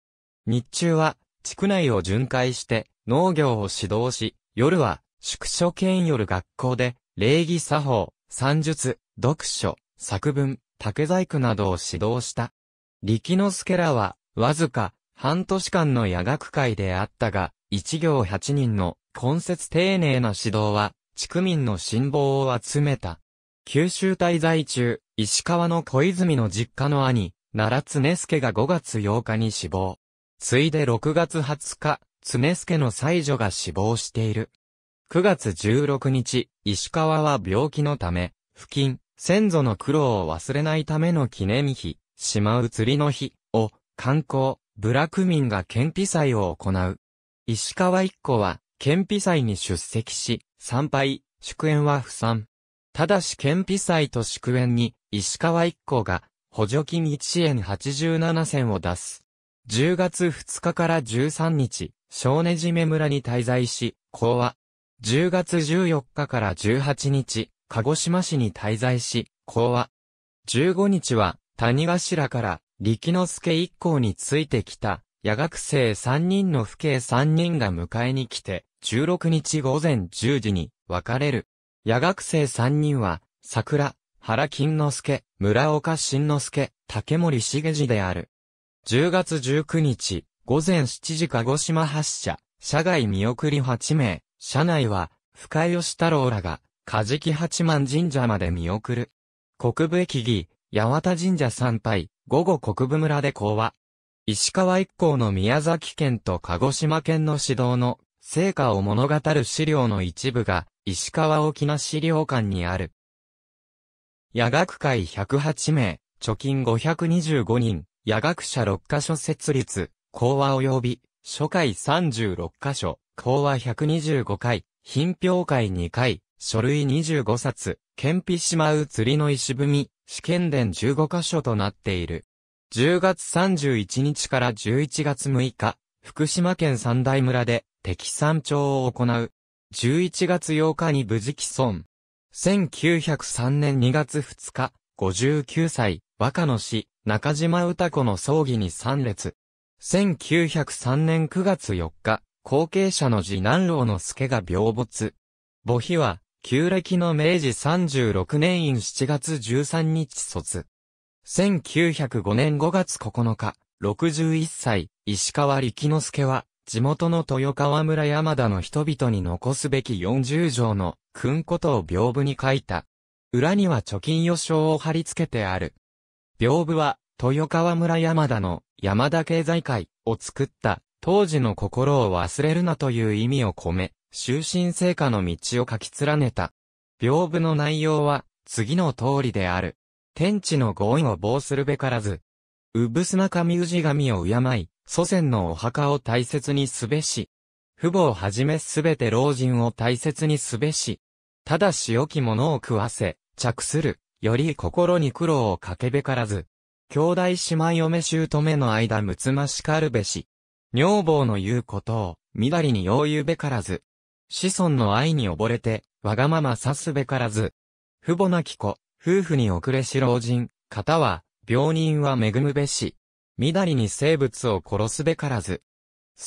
日中は地区内を巡回して農業を指導し、夜は宿所兼夜学校で礼儀作法、算術、読書、作文、竹細工などを指導した。力之助らはわずか半年間の夜学会であったが、一行八人の懇切丁寧な指導は地区民の信望を集めた。九州滞在中、石川の小泉の実家の兄、奈良常助がごがつようかに死亡。ついでろくがつはつか、常助の妻女が死亡している。くがつじゅうろくにち、石川は病気のため、付近、先祖の苦労を忘れないための記念碑、島移りの日を、観光、部落民が献碑祭を行う。石川一行は、献碑祭に出席し、参拝、祝宴は不参。ただし献碑祭と祝宴に、石川一行が、補助金いちえんはちじゅうななせんを出す。じゅうがつふつかからじゅうさんにち、小根締村に滞在し、講話。じゅうがつじゅうよっかからじゅうはちにち、鹿児島市に滞在し、講話。じゅうごにちは、谷頭から、力之助一行についてきた、夜学生さんにんの父兄さんにんが迎えに来て、じゅうろくにち午前じゅうじに、別れる。夜学生さんにんは、桜、原金之助、村岡慎之助、竹森茂次である。じゅうがつじゅうくにち、午前しちじ鹿児島発車、車外見送りはちめい、車内は、深江義太郎らが、梶木八幡神社まで見送る。国部駅議、八幡神社参拝、午後国部村で講話。石川一行の宮崎県と鹿児島県の指導の、成果を物語る資料の一部が、石川翁資料館にある。夜学会ひゃくはちめい、貯金ごひゃくにじゅうごにん、夜学者ろっかしょ設立、講話及び、書会さんじゅうろっかしょ、講話ひゃくにじゅうごかい、品評会にかい、書類にじゅうごさつ、献碑島移りの石踏み、試験伝じゅうごかしょとなっている。じゅうがつさんじゅういちにちからじゅういちがつむいか、福島県三大村で、敵山町を行う。じゅういちがつようかに無事帰村。せんきゅうひゃくさんねんにがつふつか、ごじゅうきゅうさい、若野市、中島歌子の葬儀に参列。せんきゅうひゃくさんねんくがつよっか、後継者の次男郎之助が病没。墓碑は、旧暦のめいじさんじゅうろくねんいんしちがつじゅうさんにち卒。せんきゅうひゃくごねんごがつここのか、ろくじゅういっさい、石川力之助は、地元の豊川村山田の人々に残すべきよんじゅうじょうの訓ことを屏風に書いた。裏には貯金予章を貼り付けてある。屏風は豊川村山田の山田経済会を作った当時の心を忘れるなという意味を込め、終身成果の道を書き連ねた。屏風の内容は次の通りである。天地のご恩を忘するべからず。産砂神氏神を敬い。祖先のお墓を大切にすべし。父母をはじめすべて老人を大切にすべし。ただし良きものを食わせ、着する。より心に苦労をかけべからず。兄弟姉妹嫁姑の間むつましかるべし。女房の言うことを、みだりによう言うべからず。子孫の愛に溺れて、わがままさすべからず。父母なき子、夫婦に遅れし老人、方は、病人は恵むべし。みだりに生物を殺すべからず。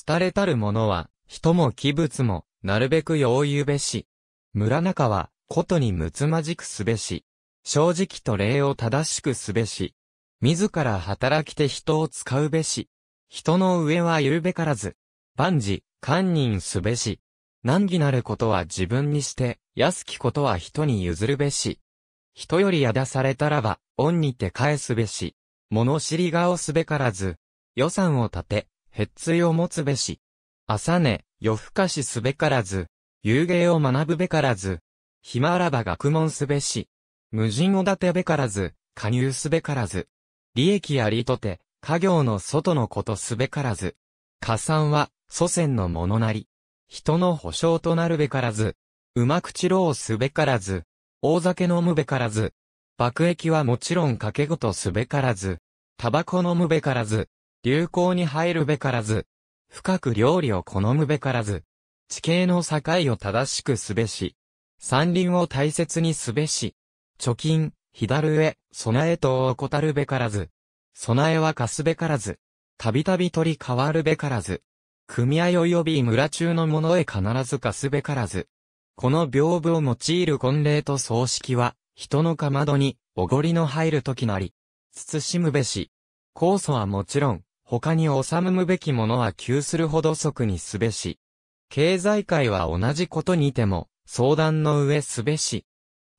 廃れたるものは、人も器物も、なるべくようゆべし。村中は、ことにむつまじくすべし。正直と礼を正しくすべし。自ら働きて人を使うべし。人の上はゆるべからず。万事、堪忍すべし。難儀なることは自分にして、安きことは人に譲るべし。人よりやだされたらば、恩にて返すべし。物知りがおすべからず。予算を立て、へっついを持つべし。朝寝、夜更かしすべからず。遊芸を学ぶべからず。暇あらば学問すべし。無人を立てべからず。加入すべからず。利益ありとて、家業の外のことすべからず。加算は、祖先のものなり。人の保証となるべからず。うま口労すべからず。大酒飲むべからず。爆益はもちろん賭け事すべからず。タバコ飲むべからず。流行に入るべからず。深く料理を好むべからず。地形の境を正しくすべし。山林を大切にすべし。貯金。左上、備えと怠るべからず。備えは貸すべからず。たびたび取り変わるべからず。組合及び村中の者へ必ず貸すべからず。この屏風を用いる婚礼と葬式は、人のかまどに、おごりの入るときなり。慎むべし。控訴はもちろん、他に納むべきものは窮するほど即にすべし。経済界は同じことにても、相談の上すべし。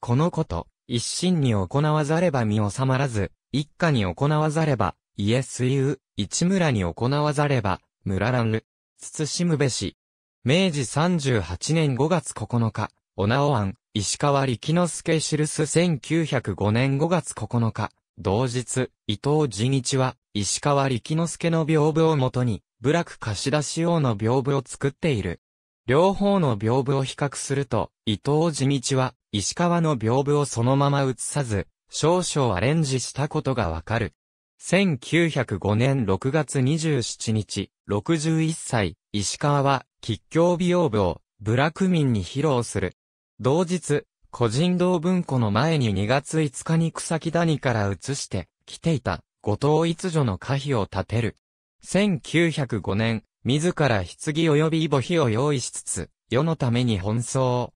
このこと。一心に行わざれば身収まらず、一家に行わざれば、家水有、一村に行わざれば、村乱る。慎むべし。めいじさんじゅうはちねんごがつここのか、小直庵、石川力之助記すせんきゅうひゃくごねんごがつここのか、同日、伊藤仁一は、石川力之助の屏風をもとに、部落貸出用の屏風を作っている。両方の屏風を比較すると、伊藤仁一は、石川の屏風をそのまま写さず、少々アレンジしたことがわかる。せんきゅうひゃくごねんろくがつにじゅうしちにち、ろくじゅういっさい、石川は、吉祥屏風を、部落民に披露する。同日、個人同文庫の前ににがついつかに草木谷から移して、来ていた、後藤逸女の歌碑を建てる。せんきゅうひゃくごねん、自ら棺及び墓碑を用意しつつ、世のために奔走。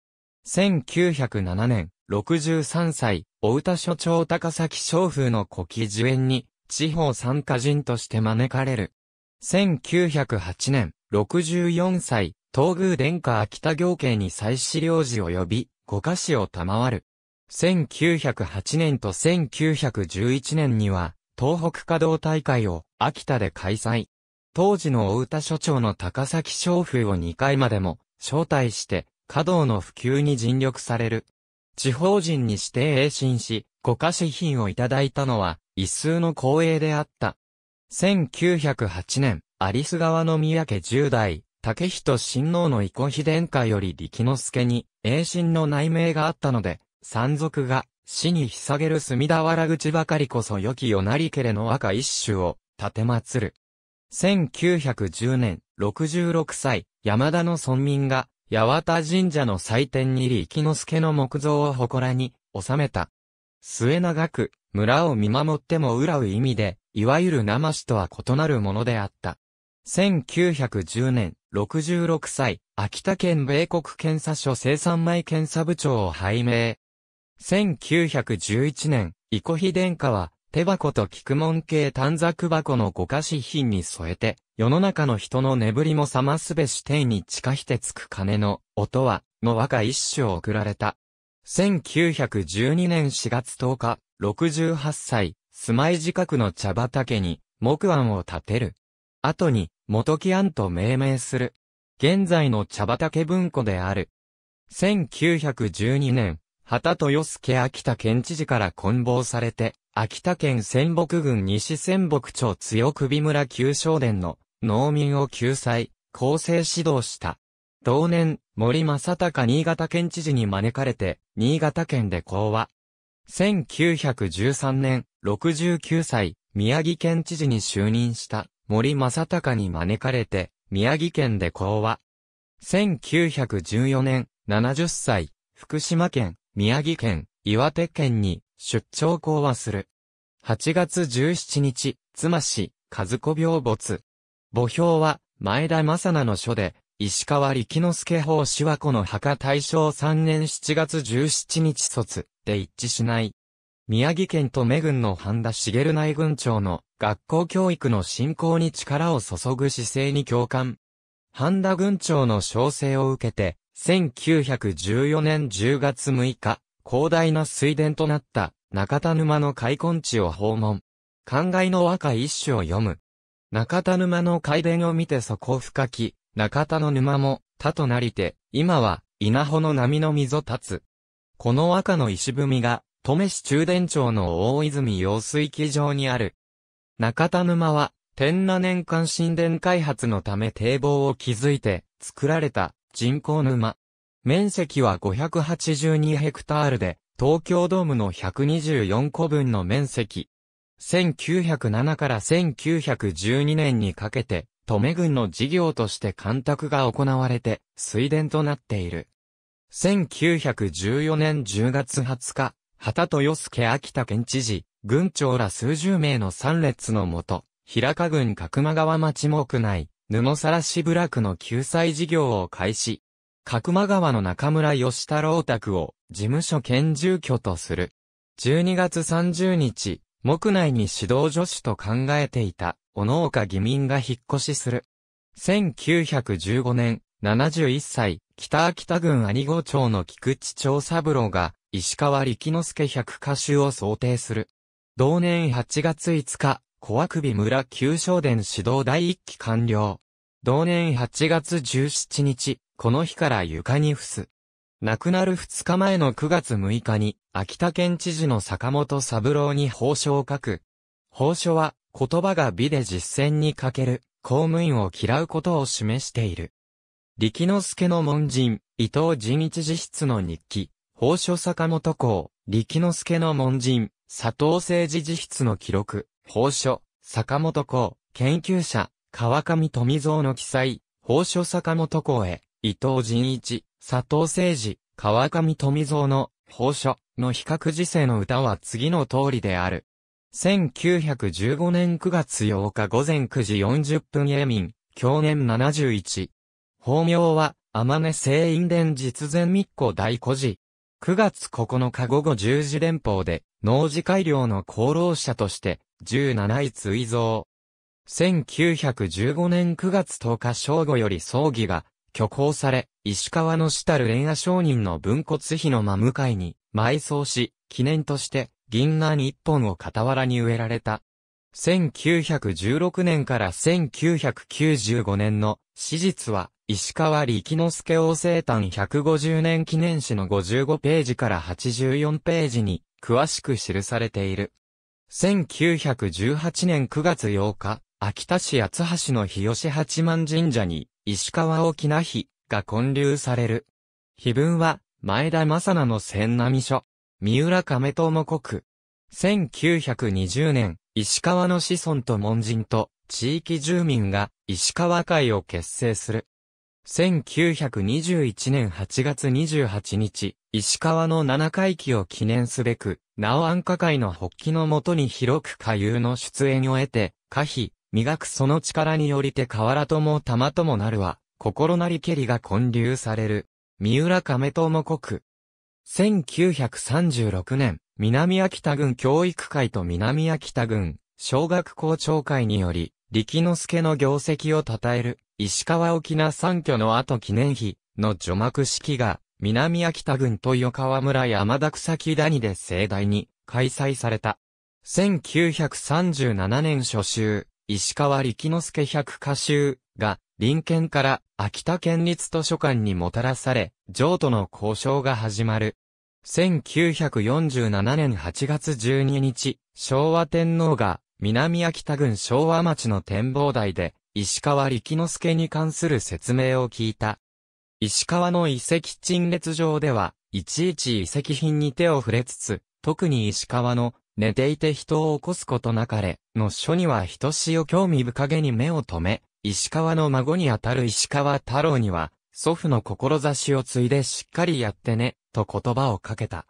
せんきゅうひゃくななねん、ろくじゅうさんさい、お歌所長高崎昌風の古希寿宴に、地方参加人として招かれる。せんきゅうひゃくはちねん、ろくじゅうよんさい、東宮殿下秋田行家に祭祀領事及び、御菓子を賜る。せんきゅうひゃくはちねんとせんきゅうひゃくじゅういちねんには、東北華道大会を秋田で開催。当時のお歌所長の高崎昌風をにかいまでも招待して華道の普及に尽力される。地方人にして栄進し、御菓子品をいただいたのは一数の光栄であった。せんきゅうひゃくはちねん、有栖川宮家じゅうだい、竹人親王の皇妃殿下より力之助に栄進の内命があったので、山賊が死に捧げる隅田原口ばかりこそ良きよなりけれの和歌一首を立てまつる。せんきゅうひゃくじゅうねん、ろくじゅうろくさい、山田の村民が、八幡神社の祭典に力之助の木像を祠に、納めた。末永く、村を見守っても浦う意味で、いわゆる生死とは異なるものであった。せんきゅうひゃくじゅうねん、ろくじゅうろくさい、秋田県米国検査所生産米検査部長を拝命。せんきゅうひゃくじゅういちねん、伊古妃殿下は、手箱と菊門系短冊箱の御菓子品に添えて、世の中の人の眠りも覚ますべし天に近ひてつく鐘の音は、の和歌一首を贈られた。せんきゅうひゃくじゅうにねんしがつとおか、ろくじゅうはっさい、住まい近くの茶畑に、木庵を建てる。後に、元木庵と命名する。現在の茶畑文庫である。せんきゅうひゃくじゅうにねん、畑豊助秋田県知事から懇望されて、秋田県仙北郡西仙北町強首村旧正殿の農民を救済、更生指導した。同年、森正孝新潟県知事に招かれて、新潟県で講話。せんきゅうひゃくじゅうさんねん、ろくじゅうきゅうさい、宮城県知事に就任した森正孝に招かれて、宮城県で講話。せんきゅうひゃくじゅうよねん、ななじゅっさい、福島県、宮城県、岩手県に、出張講話する。はちがつじゅうしちにち、妻氏、和子病没。墓標は、前田正名の書で、石川力之助法師はこの墓たいしょうさんねんしちがつじゅうしちにち卒、で一致しない。宮城県登米郡の半田茂内郡長の学校教育の振興に力を注ぐ姿勢に共感。繁田郡長の召請を受けて、せんきゅうひゃくじゅうよねんじゅうがつむいか、広大な水田となった中田沼の開墾地を訪問。感慨の和歌一首を詠む。中田沼の開田を見て底深き、中田の沼も、田となりて、今は、稲穂の波の溝立つ。この和歌の石踏みが、登米市中田町の大泉養水機場にある。中田沼は、天和年間新田開発のため堤防を築いて、作られた、人工沼。面積はごひゃくはちじゅうにヘクタールで、東京ドームのひゃくにじゅうよんこぶんの面積。せんきゅうひゃくななからせんきゅうひゃくじゅうにねんにかけて、登米郡の事業として干拓が行われて、水田となっている。せんきゅうひゃくじゅうよねんじゅうがつはつか、畑豊助秋田県知事、郡長ら数十名の参列のもと、平鹿郡角間川町木内、布更支部落の救済事業を開始。角間川の中村義太郎宅を事務所兼住居とする。じゅうにがつさんじゅうにち、木内に指導助手と考えていた、小野岡義民が引っ越しする。せんきゅうひゃくじゅうごねん、ななじゅういっさい、北秋田郡有郷町の菊池長三郎が、石川力之助百歌集を創訂する。同年はちがついつか、小涌村旧正殿指導第一期完了。同年はちがつじゅうしちにち、この日から床に伏す。亡くなるふつかまえのくがつむいかに、秋田県知事の坂本三郎に報書を書く。報書は、言葉が美で実践に欠ける、公務員を嫌うことを示している。力之助の門人、伊藤仁一自筆の日記、報書坂本公、力之助の門人、佐藤誠治自筆の記録、報書、坂本公、研究者、川上富蔵の記載、報書坂本公へ、伊藤仁一、佐藤誠治、川上富蔵の、報書の比較時世の歌は次の通りである。せんきゅうひゃくじゅうごねんくがつようかごぜんくじよんじゅっぷん永民、享年ななじゅういち。法名は、天音聖院殿実前密庫大古寺。くがつここのかごごじゅうじ電報で、農事改良の功労者として、じゅうなない追贈。せんきゅうひゃくじゅうごねんくがつとおか正午より葬儀が、挙行され、石川の主たる連夜商人の分骨碑の真向かいに埋葬し、記念として銀杏一本を傍らに植えられた。せんきゅうひゃくじゅうろくねんからせんきゅうひゃくきゅうじゅうごねんの史実は、石川力之助王生誕ひゃくごじゅうねん記念誌のごじゅうごページからはちじゅうよんページに詳しく記されている。せんきゅうひゃくじゅうはちねんくがつようか、秋田市八橋の日吉八幡神社に、石川翁名碑が建立される。碑文は、前田正名の千波書。三浦亀友国。せんきゅうひゃくにじゅうねん、石川の子孫と門人と地域住民が石川会を結成する。せんきゅうひゃくにじゅういちねんはちがつにじゅうはちにち、石川の七回忌を記念すべく、直安歌会の発起のもとに広く歌友の出演を得て、歌碑、磨くその力によりて河原とも玉ともなるは、心なりけりが建立される。三浦亀友国。せんきゅうひゃくさんじゅうろくねん、南秋田郡教育会と南秋田郡、小学校長会により、力之助の業績を称える、石川翁名三挙の後記念碑の除幕式が、南秋田郡豊川村山田草木谷で盛大に開催された。せんきゅうひゃくさんじゅうななねん初秋。石川力之助百歌集が、林県から秋田県立図書館にもたらされ、譲渡の交渉が始まる。せんきゅうひゃくよんじゅうななねんはちがつじゅうににち、昭和天皇が南秋田郡昭和町の展望台で、石川力之助に関する説明を聞いた。石川の遺跡陳列場では、いちいち遺跡品に手を触れつつ、特に石川の、寝ていて人を起こすことなかれ、の書にはひとしお興味深げに目を留め、石川の孫にあたる石川太郎には、祖父の志を継いでしっかりやってね、と言葉をかけた。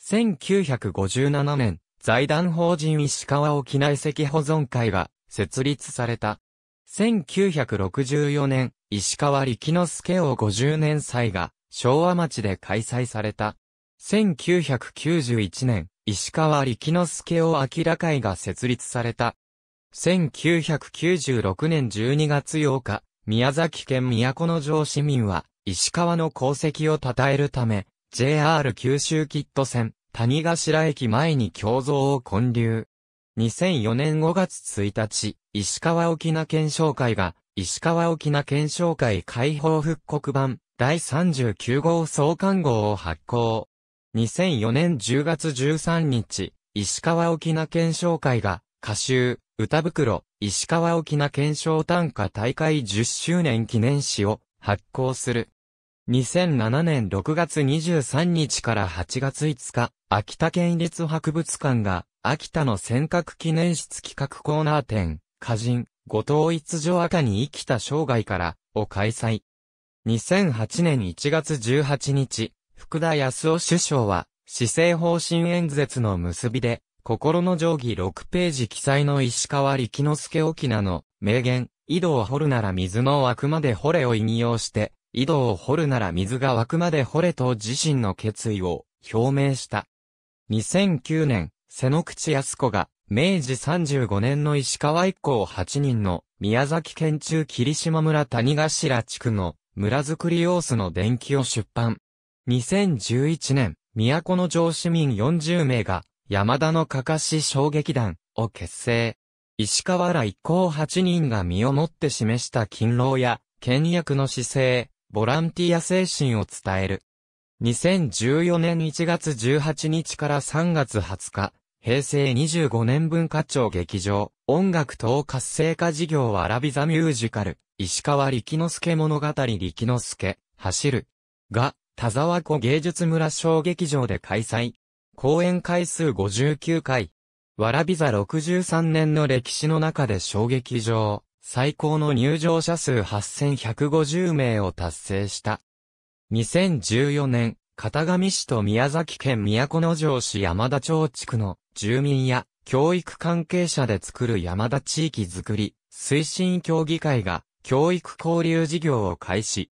せんきゅうひゃくごじゅうななねん、財団法人石川翁名遺跡保存会が設立された。せんきゅうひゃくろくじゅうよねん、石川力之助翁ごじゅうねんさいが昭和町で開催された。せんきゅうひゃくきゅうじゅういちねん、石川力之助翁明会が設立された。せんきゅうひゃくきゅうじゅうろくねんじゅうにがつようか、宮崎県都城市民は、石川の功績を称えるため、ジェイアール 九州キット線、谷頭駅前に胸像を建立。にせんよねんごがつついたち、石川翁顕彰会が、石川翁顕彰会開放復刻版、だいさんじゅうきゅうごう創刊号を発行。にせんよねんじゅうがつじゅうさんにち、石川翁顕彰会が、歌集、歌袋、石川翁顕彰短歌大会じゅっしゅうねん記念誌を発行する。にせんななねんろくがつにじゅうさんにちからはちがついつか、秋田県立博物館が、秋田の尖閣記念室企画コーナー展、歌人、後藤逸女赤に生きた生涯から、を開催。にせんはちねんいちがつじゅうはちにち、福田康夫首相は、施政方針演説の結びで、心の定規ろくページ記載の石川力之助翁の名言、井戸を掘るなら水の湧くまで掘れを引用して、井戸を掘るなら水が湧くまで掘れと自身の決意を表明した。にせんきゅうねん、瀬野口靖子が、めいじさんじゅうごねんの石川一行はちにんの宮崎県中霧島村谷頭地区の村づくり様子の伝記を出版。にせんじゅういちねん、都城市民よんじゅうめいが、山田のかかし小劇団を結成。石川ら一行はちにんが身をもって示した勤労や、倹約の姿勢、ボランティア精神を伝える。にせんじゅうよねんいちがつじゅうはちにちからさんがつはつか、へいせいにじゅうごねん文化庁劇場、音楽等活性化事業わらび座ミュージカル、石川力之助物語力之助、走る。が、田沢湖芸術村小劇場で開催。公演回数ごじゅうきゅうかい。わらび座ろくじゅうさんねんの歴史の中で小劇場。最高の入場者数はっせんひゃくごじゅうめいを達成した。にせんじゅうよねん、潟上市と宮崎県都城市山田町地区の住民や教育関係者で作る山田地域づくり推進協議会が教育交流事業を開始。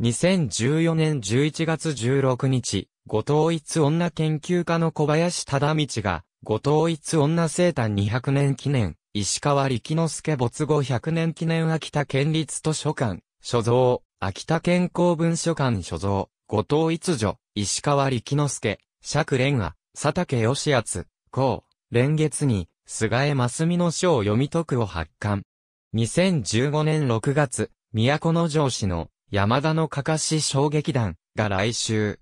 にせんじゅうよねんじゅういちがつじゅうろくにち、後藤逸女研究家の小林忠道が後藤逸女生誕にひゃくねん記念。石川力之助没後ひゃくねん記念秋田県立図書館、所蔵、秋田県公文書館所蔵、後藤逸女、石川力之助、釈蓮和、佐竹義敦、甲、蓮月に、菅江真澄の書を読み解くを発刊。にせんじゅうごねんろくがつ、都城市の山田のかかし小劇団が来襲。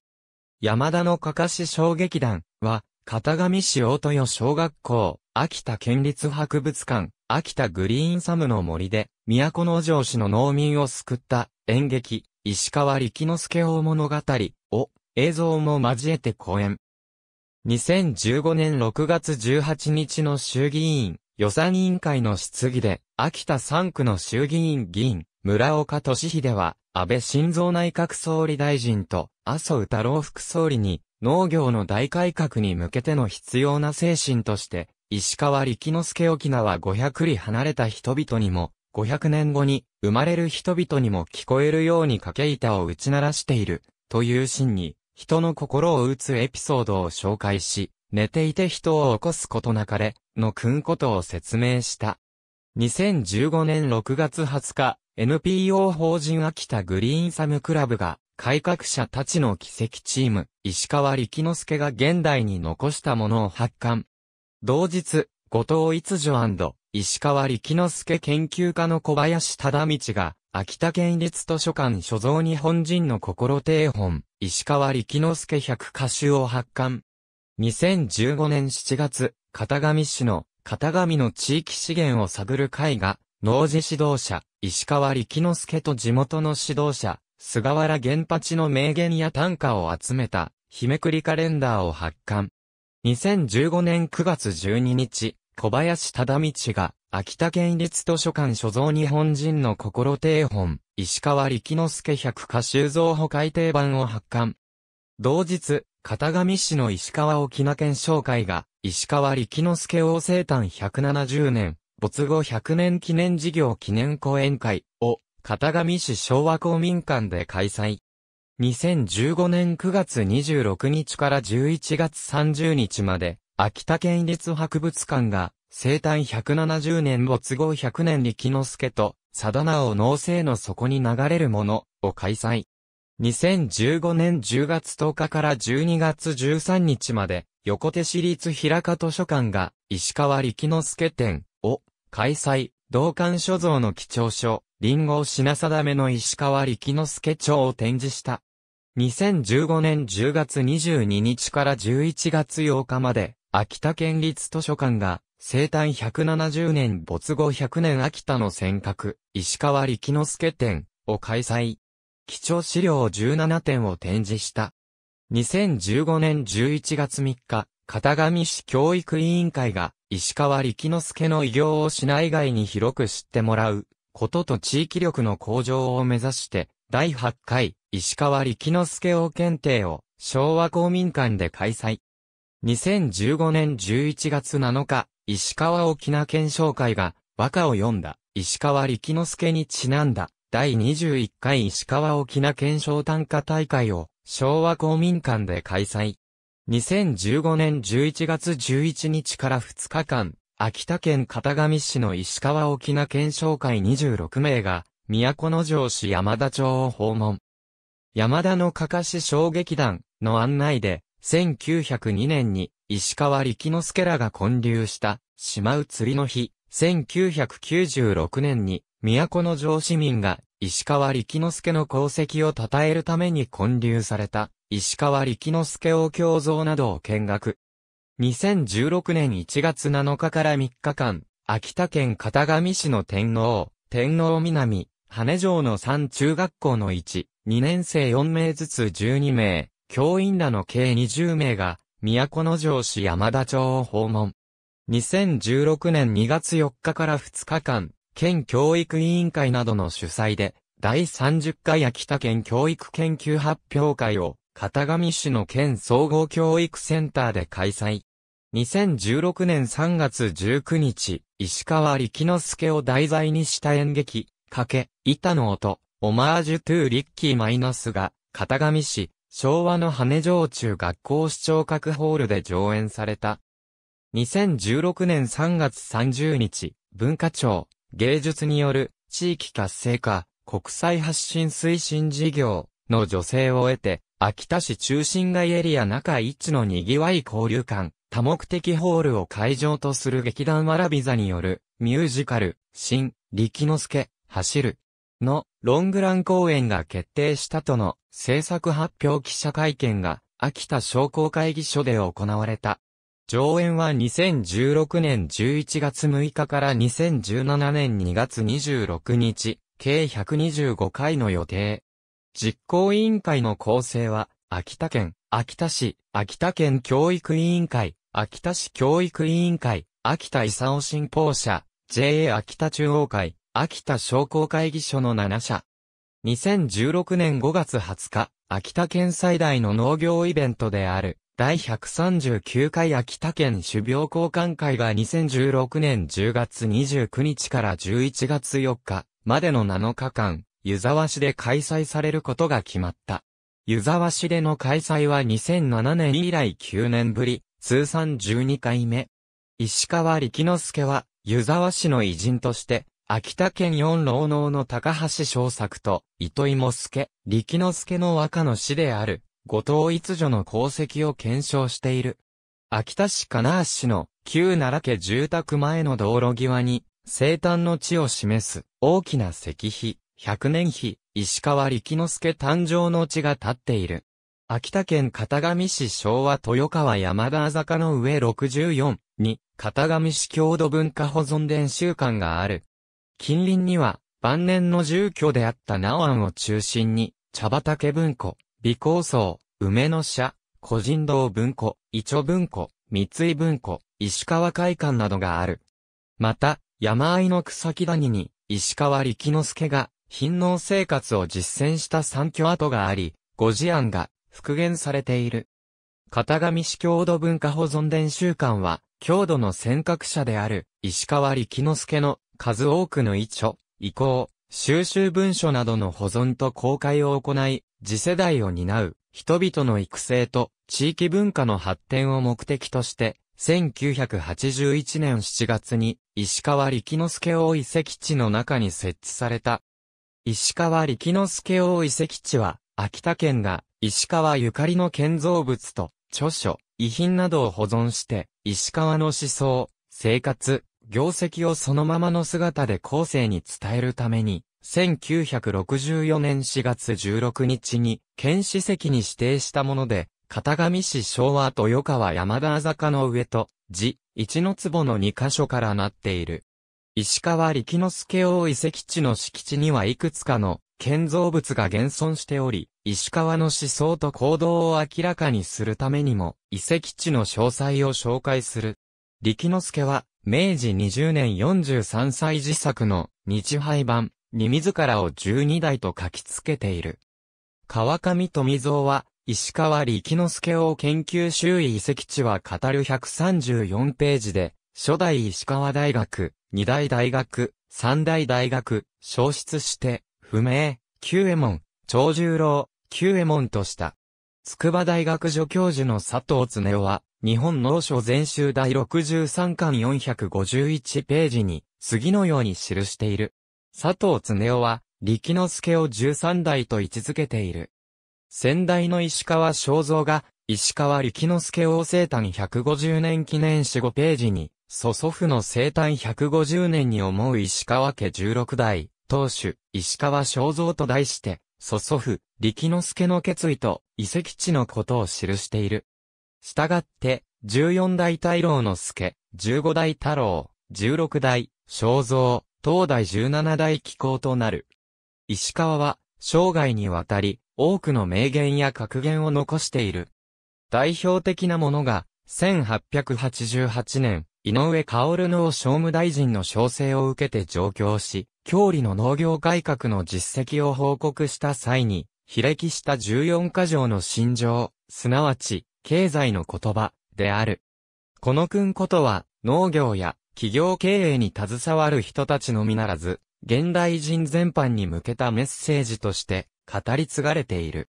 山田のかかし小劇団は、潟上市大豊小学校、秋田県立博物館、秋田グリーンサムの森で、都城市の農民を救った演劇、石川力之助翁物語を映像も交えて公演。にせんじゅうごねんろくがつじゅうはちにちの衆議院予算委員会の質疑で、秋田さんくの衆議院議員、村岡俊秀は、安倍晋三内閣総理大臣と麻生太郎副総理に、農業の大改革に向けての必要な精神として、石川力之助翁はごひゃくり離れた人々にも、ごひゃくねんごに生まれる人々にも聞こえるように掛け板を打ち鳴らしている、というシーンに、人の心を打つエピソードを紹介し、寝ていて人を起こすことなかれ、の訓ことを説明した。にせんじゅうごねんろくがつはつか、エヌピーオー 法人秋田グリーンサムクラブが、改革者たちの奇跡チーム、石川力之助が現代に残したものを発刊。同日、後藤逸女&石川力之助研究家の小林忠道が、秋田県立図書館所蔵日本人の心定本、石川力之助ひゃくかしゅを発刊。にせんじゅうごねんしちがつ、潟上市の、潟上の地域資源を探る会が、農事指導者、石川力之助と地元の指導者、菅原源八の名言や短歌を集めた、日めくりカレンダーを発刊。にせんじゅうごねんくがつじゅうににち、小林忠道が、秋田県立図書館所蔵日本人の心定本、石川力之助ひゃくかしゅ増補改訂版を発刊。同日、潟上市の石川翁顕彰会が、石川力之助翁生誕ひゃくななじゅうねん、没後ひゃくねん記念事業記念講演会を、潟上市昭和公民館で開催。にせんじゅうごねんくがつにじゅうろくにちからじゅういちがつさんじゅうにちまで、秋田県立博物館が、生誕ひゃくななじゅうねん没後ひゃくねん力之助と、さだなおの生の底に流れるものを開催。にせんじゅうごねんじゅうがつとおかからじゅうにがつじゅうさんにちまで、横手市立平鹿図書館が、石川力之助展を開催。同館所蔵の貴重書、林檎品定めの石川力之助著を展示した。にせんじゅうごねんじゅうがつにじゅうににちからじゅういちがつようかまで、秋田県立図書館が、生誕ひゃくななじゅうねん没後ひゃくねん秋田の尖閣、石川力之助展を開催。貴重資料じゅうななてんを展示した。にせんじゅうごねんじゅういちがつみっか、潟上市教育委員会が、石川力之助の偉業を市内外に広く知ってもらうことと地域力の向上を目指して、だいはちかい石川力之助王検定を昭和公民館で開催。にせんじゅうごねんじゅういちがつなのか、石川翁顕彰会が和歌を詠んだ石川力之助にちなんだだいにじゅういっかい石川翁顕彰短歌大会を昭和公民館で開催。にせんじゅうごねんじゅういちがつじゅういちにちからふつかかん、秋田県潟上市の石川翁顕彰会にじゅうろくめいが、都城市山田町を訪問。山田のかかし小劇団の案内で、せんきゅうひゃくにねんに石川力之助らが建立した島移りの日、せんきゅうひゃくきゅうじゅうろくねんに都城市民が石川力之助の功績を称えるために建立された。石川力之助王胸像などを見学。にせんじゅうろくねんいちがつなのかからみっかかん、秋田県潟上市の天王、天王南、羽城のさんちゅうがっこうのいち、にねんせいよんめいずつじゅうにめい、教員らの計にじゅうめいが、都城市山田町を訪問。にせんじゅうろくねんにがつよっかからふつかかん、県教育委員会などの主催で、だいさんじゅっかい秋田県教育研究発表会を、潟上市の県総合教育センターで開催。にせんじゅうろくねんさんがつじゅうくにち、石川力之助を題材にした演劇、賭け、板の音、オマージュトゥーリッキーマイナスが、潟上市、昭和の羽城中学校視聴覚ホールで上演された。にせんじゅうろくねんさんがつさんじゅうにち、文化庁、芸術による地域活性化、国際発信推進事業の助成を得て、秋田市中心街エリア中いちのにぎわい交流館、多目的ホールを会場とする劇団わらび座によるミュージカル、新、力之助、走る、のロングラン公演が決定したとの制作発表記者会見が秋田商工会議所で行われた。上演はにせんじゅうろくねんじゅういちがつむいかからにせんじゅうななねんにがつにじゅうろくにち、計ひゃくにじゅうごかいの予定。実行委員会の構成は、秋田県、秋田市、秋田県教育委員会、秋田市教育委員会、秋田功信奉社、ジェーエー 秋田中央会、秋田商工会議所のななしゃ。にせんじゅうろくねんごがつはつか、秋田県最大の農業イベントである、だいひゃくさんじゅうきゅうかい秋田県種苗交換会がにせんじゅうろくねんじゅうがつにじゅうくにちからじゅういちがつよっかまでのなのかかん、湯沢市で開催されることが決まった。湯沢市での開催はにせんななねん以来きゅうねんぶり、通算じゅうにかいめ。石川力之助は、湯沢市の偉人として、秋田県四郎能の高橋正作と、糸井茂助、力之助の和歌の師である、後藤逸女の功績を顕彰している。秋田市金足の、旧奈良家住宅前の道路際に、生誕の地を示す、大きな石碑。ひゃくねんひ、石川力之助誕生の地が立っている。秋田県潟上市昭和豊川山田坂の上ろくじゅうよんに、潟上市郷土文化保存伝習館がある。近隣には、晩年の住居であった直庵を中心に、茶畑文庫、美香荘、梅の社、古人堂文庫、伊調文庫、三井文庫、石川会館などがある。また、山あいの草木谷に、石川力之助が、貧農生活を実践した散居跡があり、ご事案が復元されている。潟上市郷土文化保存伝習館は、郷土の先覚者である石川力之助の数多くの遺著、遺構、収集文書などの保存と公開を行い、次世代を担う人々の育成と地域文化の発展を目的として、せんきゅうひゃくはちじゅういちねんしちがつに石川力之助王遺跡地の中に設置された。石川力之助王遺跡地は、秋田県が石川ゆかりの建造物と著書、遺品などを保存して、石川の思想、生活、業績をそのままの姿で後世に伝えるために、せんきゅうひゃくろくじゅうよねんしがつじゅうろくにちに県史跡に指定したもので、潟上市昭和豊川山田坂の上と、寺、一の坪のにかしょからなっている。石川力之助王遺跡地の敷地にはいくつかの建造物が現存しており、石川の思想と行動を明らかにするためにも、遺跡地の詳細を紹介する。力之助は、めいじにじゅうねんよんじゅうさんさい自作の日配版に自らをじゅうにだいと書き付けている。川上富蔵は、石川力之助王研究周囲遺跡地は語るひゃくさんじゅうよんページで、初代石川大学、二代大学、三代大学、消失して、不明、久右衛門、長十郎、久右衛門とした。筑波大学助教授の佐藤恒夫は、日本農書全集だいろくじゅうさんかんよんひゃくごじゅういちページに、次のように記している。佐藤恒夫は、力之助をじゅうさんだいと位置づけている。先代の石川正蔵が、石川力之助王生誕ひゃくごじゅうねんきねんしごページに、曽祖父の生誕ひゃくごじゅうねんに思う石川家じゅうろくだい、当主、石川正蔵と題して、曽祖父、力之助の決意と遺跡地のことを記している。したがって、じゅうよんだい太郎之助、じゅうごだい太郎、じゅうろくだい、正蔵、当代じゅうななだい貴公となる。石川は、生涯にわたり、多くの名言や格言を残している。代表的なものが、せんはっぴゃくはちじゅうはちねん、井上馨農商務大臣の招請を受けて上京し、郷里の農業改革の実績を報告した際に、披歴したじゅうよんかじょうの信条、すなわち、経済の言葉、である。この訓ことは、農業や企業経営に携わる人たちのみならず、現代人全般に向けたメッセージとして、語り継がれている。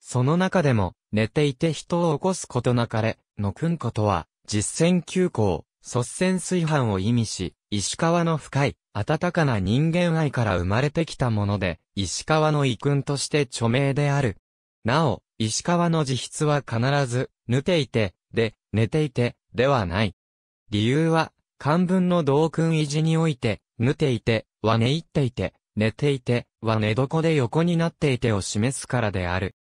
その中でも、寝ていて人を起こすことなかれ、の訓ことは、実践休耕、率先炊飯を意味し、石川の深い、温かな人間愛から生まれてきたもので、石川の遺訓として著名である。なお、石川の自筆は必ず、ぬていて、で、寝ていて、ではない。理由は、漢文の同訓維持において、ぬていて、は寝入っていて、寝ていて、は寝床で横になっていてを示すからである。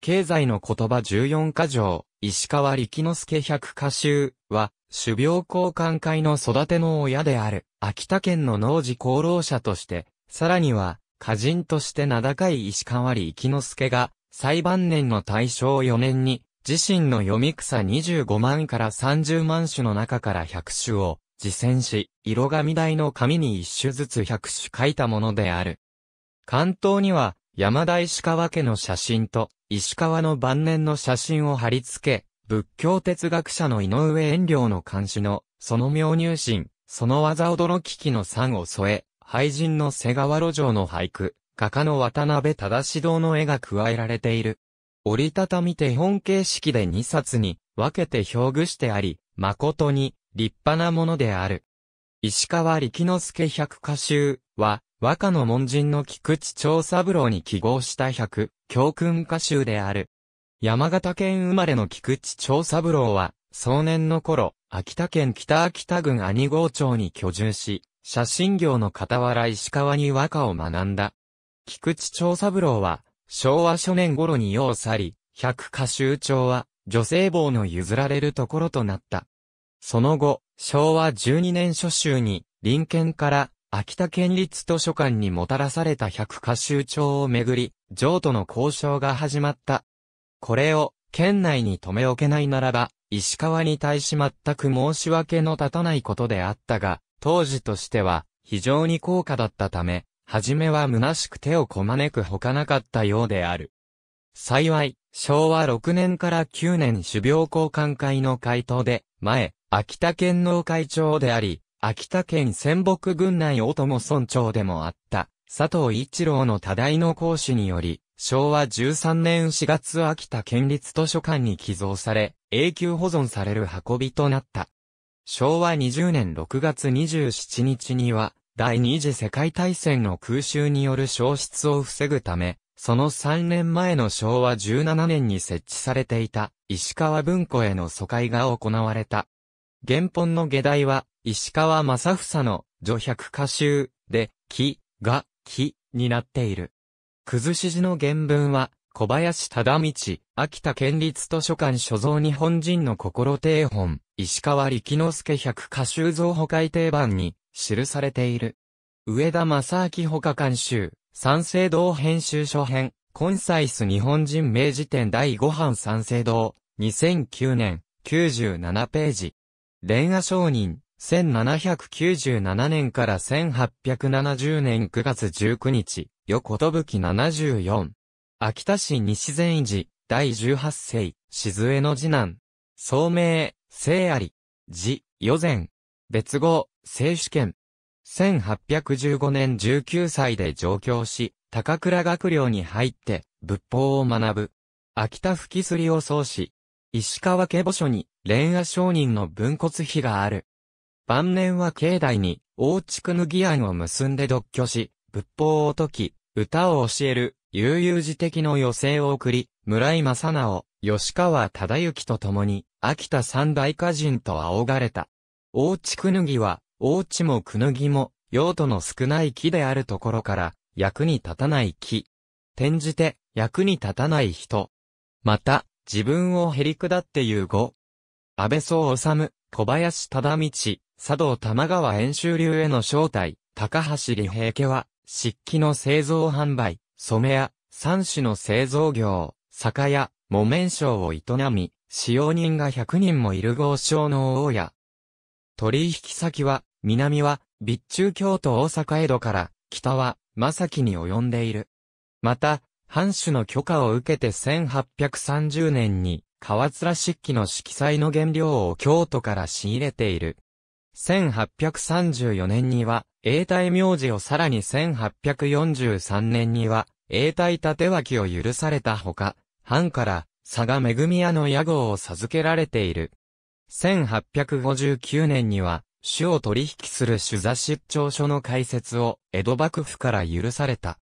経済の言葉じゅうよんかじょう、石川力之助百歌集は、種苗交換会の育ての親である、秋田県の農事功労者として、さらには、歌人として名高い石川力之助が、最晩年のたいしょうよねんに、自身の読み草にじゅうごまんからさんじゅうまんしゅの中からひゃくしゅを、自選し、色紙台の紙にいっしゅずつひゃくしゅ書いたものである。関東には、山田石川家の写真と、石川の晩年の写真を貼り付け、仏教哲学者の井上円了の漢詩の、その妙入心、その技驚ききの賛を添え、俳人の瀬川路上の俳句、画家の渡辺忠堂の絵が加えられている。折りたたみ手本形式でにさつに分けて表具してあり、誠に立派なものである。石川力之助百歌集は、和歌の門人の菊池長三郎に揮号した百教訓歌集である。山形県生まれの菊池長三郎は、壮年の頃、秋田県北秋田郡兄郷町に居住し、写真業の傍ら石川に和歌を学んだ。菊池長三郎は、昭和初年頃に世を去り、百歌集帳は、女性坊の譲られるところとなった。その後、しょうわじゅうにねんしょしゅうに、隣県から、秋田県立図書館にもたらされた百歌集帳をめぐり、譲渡の交渉が始まった。これを、県内に留め置けないならば、石川に対し全く申し訳の立たないことであったが、当時としては、非常に高価だったため、はじめは虚しく手をこまねくほかなかったようである。幸い、しょうわろくねんからきゅうねん種苗交換会の回答で、前、秋田県農会長であり、秋田県仙北郡内大友村長でもあった、佐藤一郎の多大の講師により、しょうわじゅうさんねんしがつ秋田県立図書館に寄贈され、永久保存される運びとなった。しょうわにじゅうねんろくがつにじゅうしちにちには、第二次世界大戦の空襲による焼失を防ぐため、そのさんねんまえのしょうわじゅうななねんに設置されていた石川文庫への疎開が行われた。原本の下題は石川正房の序百歌集で木が木になっている。崩し字の原文は小林忠道、秋田県立図書館所蔵日本人の心定本石川力之助百歌集増補改訂版に記されている。上田正明補歌監修。三省堂編集書編、コンサイス日本人名辞典だいごはん三省堂、にせんきゅうねん、きゅうじゅうななページ。連亜商人、せんななひゃくきゅうじゅうななねんからせんはっぴゃくななじゅうねんくがつじゅうくにち、横寿ななじゅうよん。秋田市西善寺、だいじゅうはっせい、静江の次男。総名、聖あり。字、与前。別号、聖主権。せんはっぴゃくじゅうごねんじゅうきゅうさいで上京し、高倉学寮に入って、仏法を学ぶ。秋田吹きすりを創始。石川家墓所に、連亜商人の分骨碑がある。晩年は境内に、大竹脱ぎ庵を結んで独居し、仏法を説き、歌を教える、悠々自適の余生を送り、村井正直、吉川忠之と共に、秋田三大歌人と仰がれた。大竹脱ぎは、大竹もクヌギも用途の少ない木であるところから役に立たない木。転じて役に立たない人。また自分をへりくだって言う語。安倍総治、小林忠道、茶道玉川遠州流への招待、高橋利平家は漆器の製造販売、染屋、三種の製造業、酒屋、木綿商を営み、使用人がひゃくにんもいる豪商の大家。取引先は、南は、備中京都大阪江戸から、北は、正木に及んでいる。また、藩主の許可を受けてせんはっぴゃくさんじゅうねんに、川連漆器の色彩の原料を京都から仕入れている。せんはっぴゃくさんじゅうよねんには、永代名字をさらにせんはっぴゃくよんじゅうさんねんには、永代立脇を許されたほか、藩から、佐賀恵屋の屋号を授けられている。せんはっぴゃくごじゅうきゅうねんには、種を取引する種座出張所の開設を江戸幕府から許された。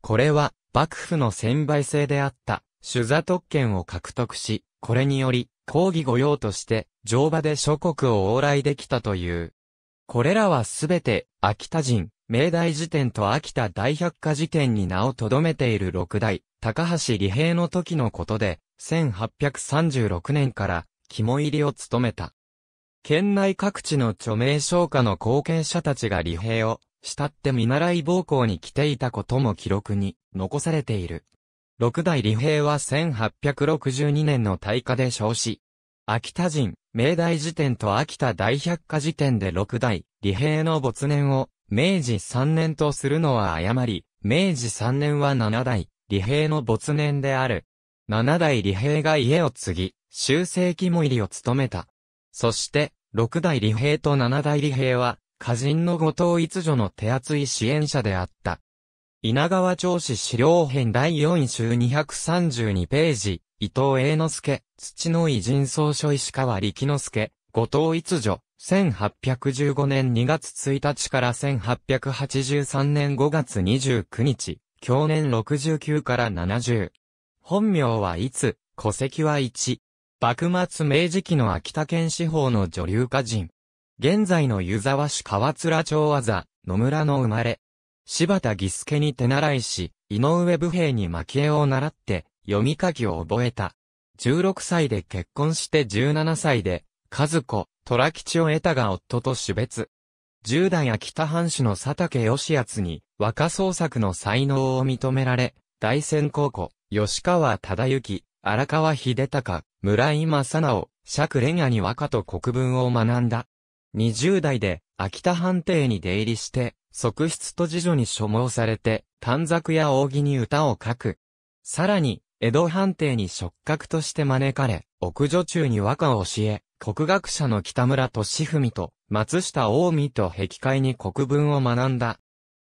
これは、幕府の専売制であった種座特権を獲得し、これにより、公儀御用として、乗馬で諸国を往来できたという。これらはすべて、秋田人、明大辞典と秋田大百科事典に名を留めている六代、高橋利平の時のことで、せんはっぴゃくさんじゅうろくねんから、肝入りを務めた。県内各地の著名商家の後継者たちが利平を、慕って見習い奉公に来ていたことも記録に残されている。六代利平はせんはっぴゃくろくじゅうにねんの大火で焼死。秋田人、明大辞典と秋田大百科事典で六代利平の没年を、めいじさんねんとするのは誤り、めいじさんねんは七代利平の没年である。七代利平が家を継ぎ、終生肝入りを務めた。そして、六代利平と七代利平は、歌人の後藤逸女の手厚い支援者であった。稲川町史資料編だいよんしゅうにひゃくさんじゅうにページ、伊藤栄之助、土の偉人草書石川力之助、後藤逸女、せんはっぴゃくじゅうごねんにがつついたちからせんはっぴゃくはちじゅうさんねんごがつにじゅうくにち、享年ろくじゅうきゅうからななじゅう。本名はいつ、戸籍は一。幕末明治期の秋田県四方の女流歌人。現在の湯沢市川連町和座、野村の生まれ。柴田義助に手習いし、井上武兵衛に蒔絵を習って、読み書きを覚えた。じゅうろくさいで結婚してじゅうななさいで、和子、虎吉を得たが夫と死別。じゅう代秋田藩主の佐竹義敦に、和歌創作の才能を認められ、大仙高校、吉川忠之、荒川秀隆、村井正直、釈連夜に和歌と国文を学んだ。にじゅう代で秋田藩邸に出入りして、側室と侍女に所望されて、短冊や扇に歌を書く。さらに、江戸藩邸に食客として招かれ、奥女中に和歌を教え、国学者の北村利文と松下大海と壁会に国文を学んだ。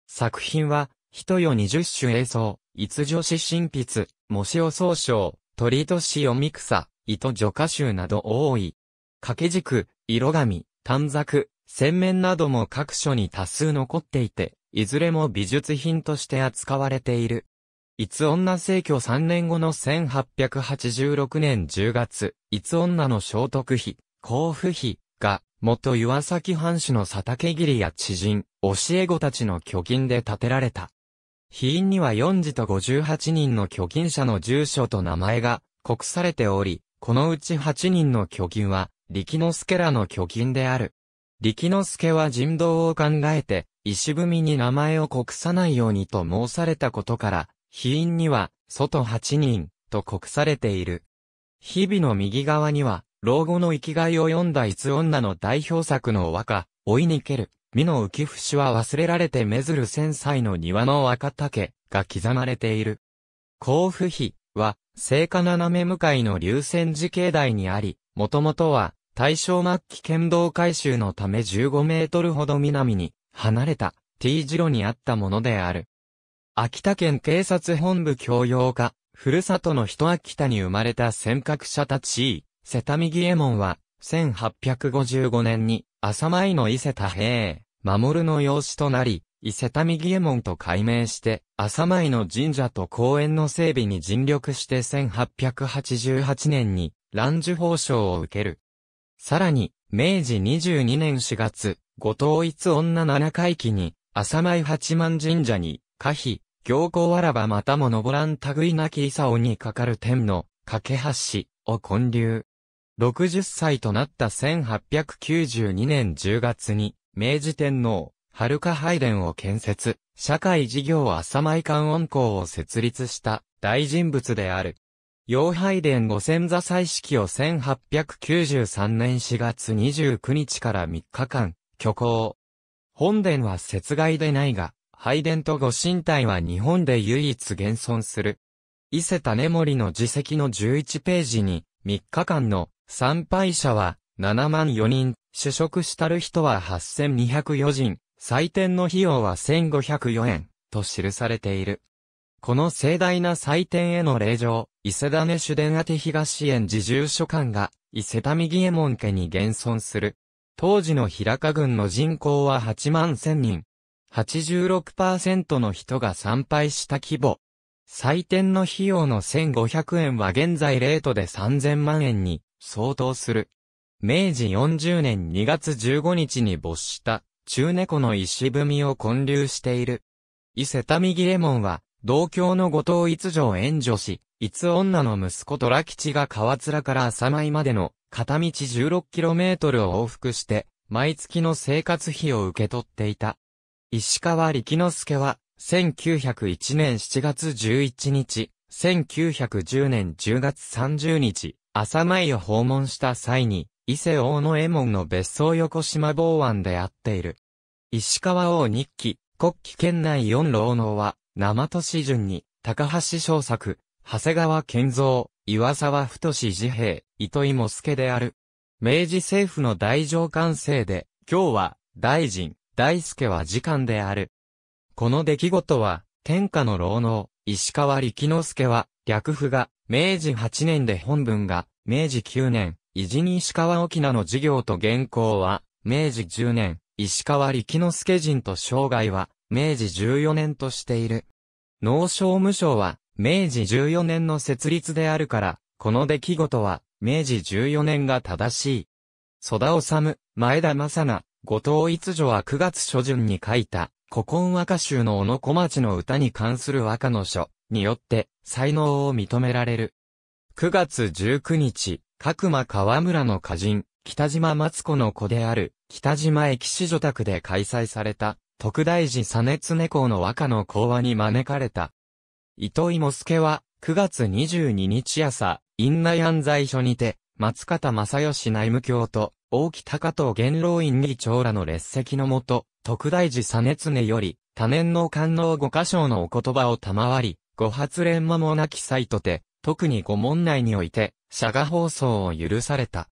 作品は、人よにじゅっしゅ英草、逸女詩神筆、藻塩総称、鳥年読み草、糸除花集など多い。掛け軸、色紙、短冊、線面なども各所に多数残っていて、いずれも美術品として扱われている。乙女逝去さんねんごのせんはっぴゃくはちじゅうろくねんじゅうがつ、乙女の装飾費、交付費が、元岩崎藩主の佐竹義や知人、教え子たちの巨金で建てられた。碑印にはよんじとごじゅうはちにんの巨金者の住所と名前が刻されており、このうちはちにんの巨金は、力之助らの巨金である。力之助は人道を考えて、石踏みに名前を刻さないようにと申されたことから、碑印には、外はちにん、と刻されている。日々の右側には、老後の生きがいを読んだ乙女の代表作の和歌、追いにける、身の浮き節は忘れられてめずる千歳の庭の赤竹、が刻まれている。交付碑は、生家斜め向かいの龍泉寺境内にあり、もともとは、大正末期県道改修のためじゅうごメートルほど南に、離れた、T 字路にあったものである。秋田県警察本部教養課、ふるさとの人秋田に生まれた尖閣者たち、瀬田右衛門は、せんはっぴゃくごじゅうごねんに、浅間井の伊勢田平、守の養子となり、伊勢田右衛門と改名して、浅間井の神社と公園の整備に尽力してせんはっぴゃくはちじゅうはちねんに、蘭寿褒章を受ける。さらに、めいじにじゅうにねんしがつ、後藤乙女ななかい忌に、浅間井八幡神社に、歌碑、行幸あらばまたも登らん類なき功にかかる天の、架け橋、を建立。ろくじゅっさいとなったせんはっぴゃくきゅうじゅうにねんじゅうがつに、明治天皇、春香拝殿を建設、社会事業浅間井観音校を設立した、大人物である。陽拝殿ご遷座祭式をせんはっぴゃくきゅうじゅうさんねんしがつにじゅうくにちからみっかかん、挙行。本殿は節外でないが、拝殿とご神体は日本で唯一現存する。伊勢種盛の事跡のじゅういちページに、みっかかんの参拝者はななまんよにん、主食したる人ははっせんにひゃくよにん、祭典の費用はせんごひゃくよえん、と記されている。この盛大な祭典への礼状、伊勢種主殿宛東園寺住所館が、伊勢田右衛門家に現存する。当時の平賀郡の人口ははちまんせんにん。はちじゅうろくパーセント の人が参拝した規模。祭典の費用のせんごひゃくえんは現在レートでさんぜんまんえんに相当する。めいじよんじゅうねんにがつじゅうごにちに没した中猫の石踏みを建立している。伊勢田右衛門は同郷の後藤一条援助し、一女の息子虎吉が川面から浅間井までの片道 じゅうろくキロメートル を往復して毎月の生活費を受け取っていた。石川力之助は、せんきゅうひゃくいちねんしちがつじゅういちにち、せんきゅうひゃくじゅうねんじゅうがつさんじゅうにち、浅間井を訪問した際に、伊勢大野右衛門の別荘横島坊湾で会っている。石川王日記、国記圏内四老能は、生年順に、高橋正作、長谷川健三、岩沢太治平、糸井茂助である。明治政府の大上官制で、今日は、大臣。大助は次官である。この出来事は、天下の老能、石川力之助は、略譜が、めいじはちねんで本文が、めいじきゅうねん、偉人石川翁の事業と原稿は、めいじじゅうねん、石川力之助人と生涯は、めいじじゅうよねんとしている。農商務省は、めいじじゅうよねんの設立であるから、この出来事は、めいじじゅうよねんが正しい。曽田治、前田正名、後藤一女はくがつしょじゅんに書いた、古今和歌集の小野小町の歌に関する和歌の書によって、才能を認められる。くがつじゅうくにち、角間川村の歌人、北島松子の子である、北島駅子女宅で開催された、徳大寺実常公の和歌の講話に招かれた。糸井茂助は、くがつにじゅうににち朝、院内安在所にて、松方正義内務卿と、大木高藤元老院議長らの列席のもと、徳大寺実常より、多年の官能ご歌唱のお言葉を賜り、ご発連間もなき際とて、特に御門内において、社歌放送を許された。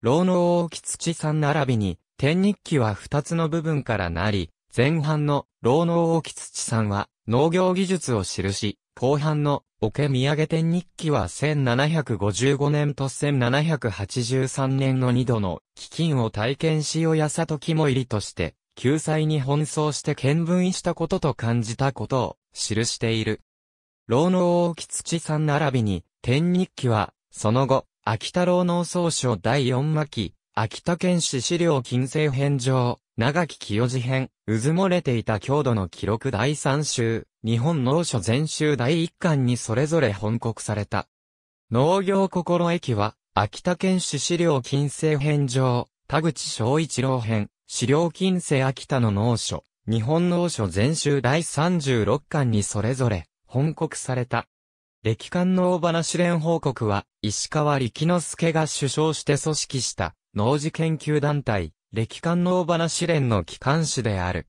老能大木土さん並びに、天日記は二つの部分からなり、前半の老能大木土さんは、農業技術を記し、後半の桶土産店日記はせんななひゃくごじゅうごねんとせんななひゃくはちじゅうさんねんのにどの飢饉を体験し親里肝入りとして救済に奔走して見聞したことと感じたことを記している。労農大木土さん並びに天日記はその後秋田労農総省だいよんまき秋田県市資料近世編上長木清治編うずもれていた郷土の記録だいさんしゅう日本農書全集だいいっかんにそれぞれ報告された。農業心得記は秋田県市資料近世編上田口正一郎編資料近世秋田の農書、日本農書全集だいさんじゅうろっかんにそれぞれ、報告された。歴官農話連報告は、石川力之助が主掌して組織した、農事研究団体、歴官農話連の機関紙である。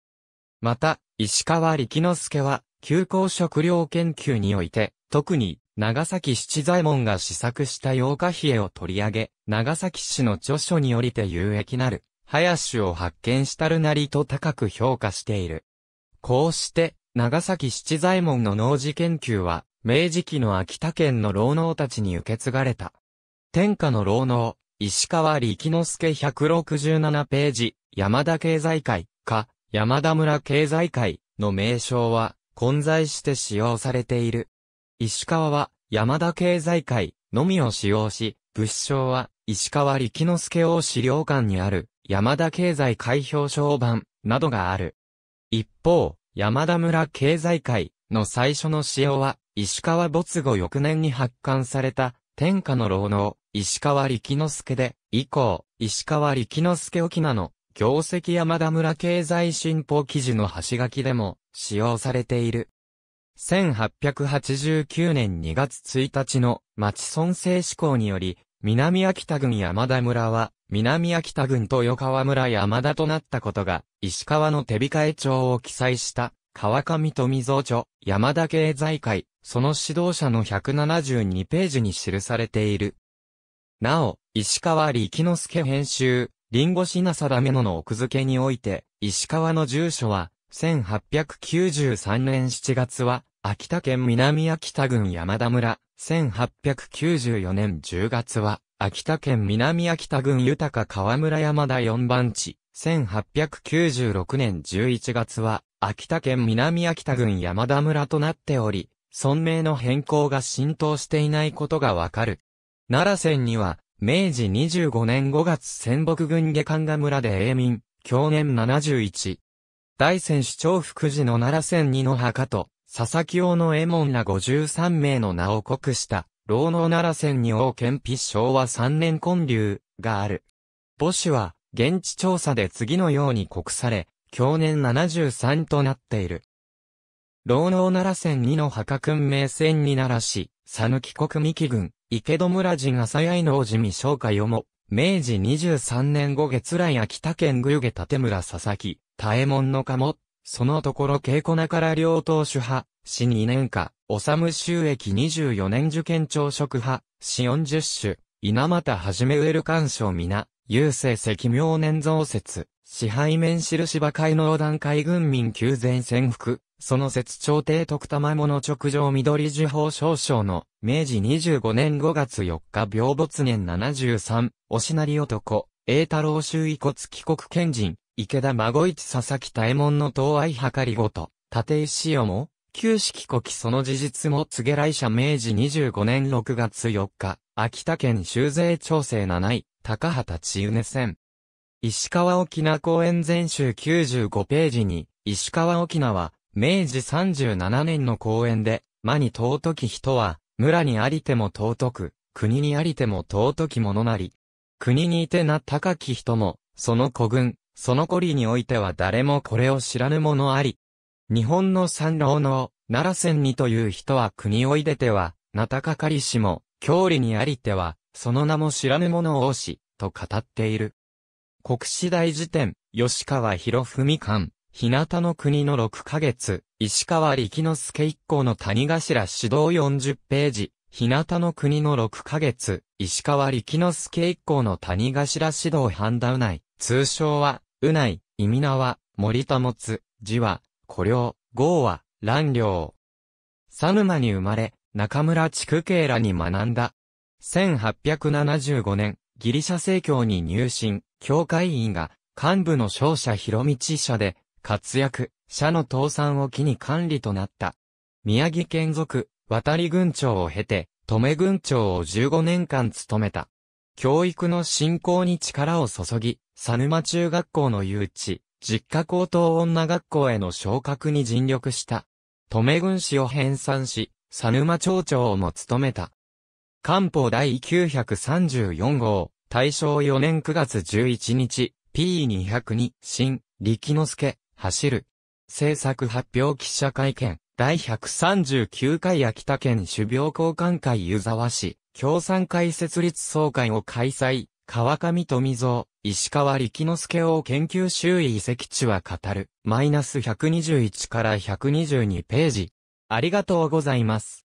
また、石川力之助は、休耕食料研究において、特に、長崎七左衛門が試作した羊羹冷えを取り上げ、長崎市の著書によりて有益なる。林を発見したるなりと高く評価している。こうして、長崎七左衛門の農事研究は、明治期の秋田県の労農たちに受け継がれた。天下の労農、石川力之助ひゃくろくじゅうななページ、山田経済会、か、山田村経済会の名称は、混在して使用されている。石川は、山田経済会のみを使用し、物証は、石川力之助王資料館にある。山田経済会表彰版などがある。一方、山田村経済会の最初の使用は、石川没後翌年に発刊された、天下の労農、石川力之助で、以降、石川力之助翁の、業績山田村経済新報記事の端書きでも、使用されている。せんはっぴゃくはちじゅうきゅうねんにがつついたちの町村制施行により、南秋田郡山田村は、南秋田郡豊川村山田となったことが、石川の手控え帳を記載した、川上富蔵著、山田経済会、その指導者のひゃくななじゅうにページに記されている。なお、石川力之助編集、林檎品定めのの奥付けにおいて、石川の住所は、せんはっぴゃくきゅうじゅうさんねんしちがつは、秋田県南秋田郡山田村、せんはっぴゃくきゅうじゅうよねんじゅうがつは、秋田県南秋田郡豊川村山田よんばんち、せんはっぴゃくきゅうじゅうろくねんじゅういちがつは、秋田県南秋田郡山田村となっており、村名の変更が浸透していないことがわかる。奈良線には、明治にじゅうごねんごがつ仙北郡下神ヶ村で永民、享年ななじゅういち。大仙市長福寺の奈良線にの墓と、佐々木王の右衛門らごじゅうさんめいの名を刻した。労農奈良線に王建丕しょうわさんねん建立がある。墓誌は現地調査で次のように刻され、享年ななじゅうさんとなっている。労農奈良線にの墓訓銘線に奈良市、佐抜国三木郡、池戸村人朝やいの王子未消化よも、明治にじゅうさんねんごがつ来秋田県ぐゆげ立村佐々木、多右衛門の家も、そのところ稽古名から両党主派、市にねん下、修収益にじゅうよねん受験朝食派、市よんじゅっしゅ、稲又はじめウェル鑑賞皆、郵政赤明年増設、支配面印馬海農団海軍民旧前潜伏、その説朝廷徳玉物直上緑樹法少将の、明治にじゅうごねんごがつよっか病没年ななじゅうさん、おしなり男、栄太郎周遺骨帰国賢人、池田孫一佐々木多右衛門の当愛はかりごと、立石よも、旧式古記その事実も告げ来者明治にじゅうごねんろくがつよっか、秋田県修税調整なない、高畑千畝線。石川翁公園全集きゅうじゅうごページに、石川翁は、明治さんじゅうななねんの公園で、間に尊き人は、村にありても尊く、国にありても尊きものなり。国にいてな高き人も、その古郡、その孤里においては誰もこれを知らぬものあり。日本の三労農、奈良線にという人は国をいでては、なたかかりしも、郷里にありては、その名も知らぬ者多し、と語っている。国史大辞典、吉川博文館、日向の国のろっかげつ、石川力之助一行の谷頭指導よんじゅっページ、日向の国のろっかげつ、石川力之助一行の谷頭指導半田うない、通称は、うない、意味名は、森保つ、字は、古領、号は、蘭領。佐沼に生まれ、中村築慶らに学んだ。せんはっぴゃくななじゅうごねん、ギリシャ正教に入信、教会員が、幹部の商社広道社で、活躍、社の倒産を機に管理となった。宮城県属、渡郡長を経て、登米郡長をじゅうごねんかん務めた。教育の振興に力を注ぎ、佐沼中学校の誘致、実家高等女学校への昇格に尽力した。登米郡司を編纂し、佐沼町長も務めた。官報第きゅうひゃくさんじゅうよんごう、大正よねんくがつじゅういちにち、ピーにひゃくに、新、力之助、走る。制作発表記者会見、第ひゃくさんじゅうきゅうかい秋田県種苗交換会湯沢市、共産会設立総会を開催、川上富蔵、石川力之助を研究周囲遺跡地は語る、マイナスひゃくにじゅういちからひゃくにじゅうにページ。ありがとうございます。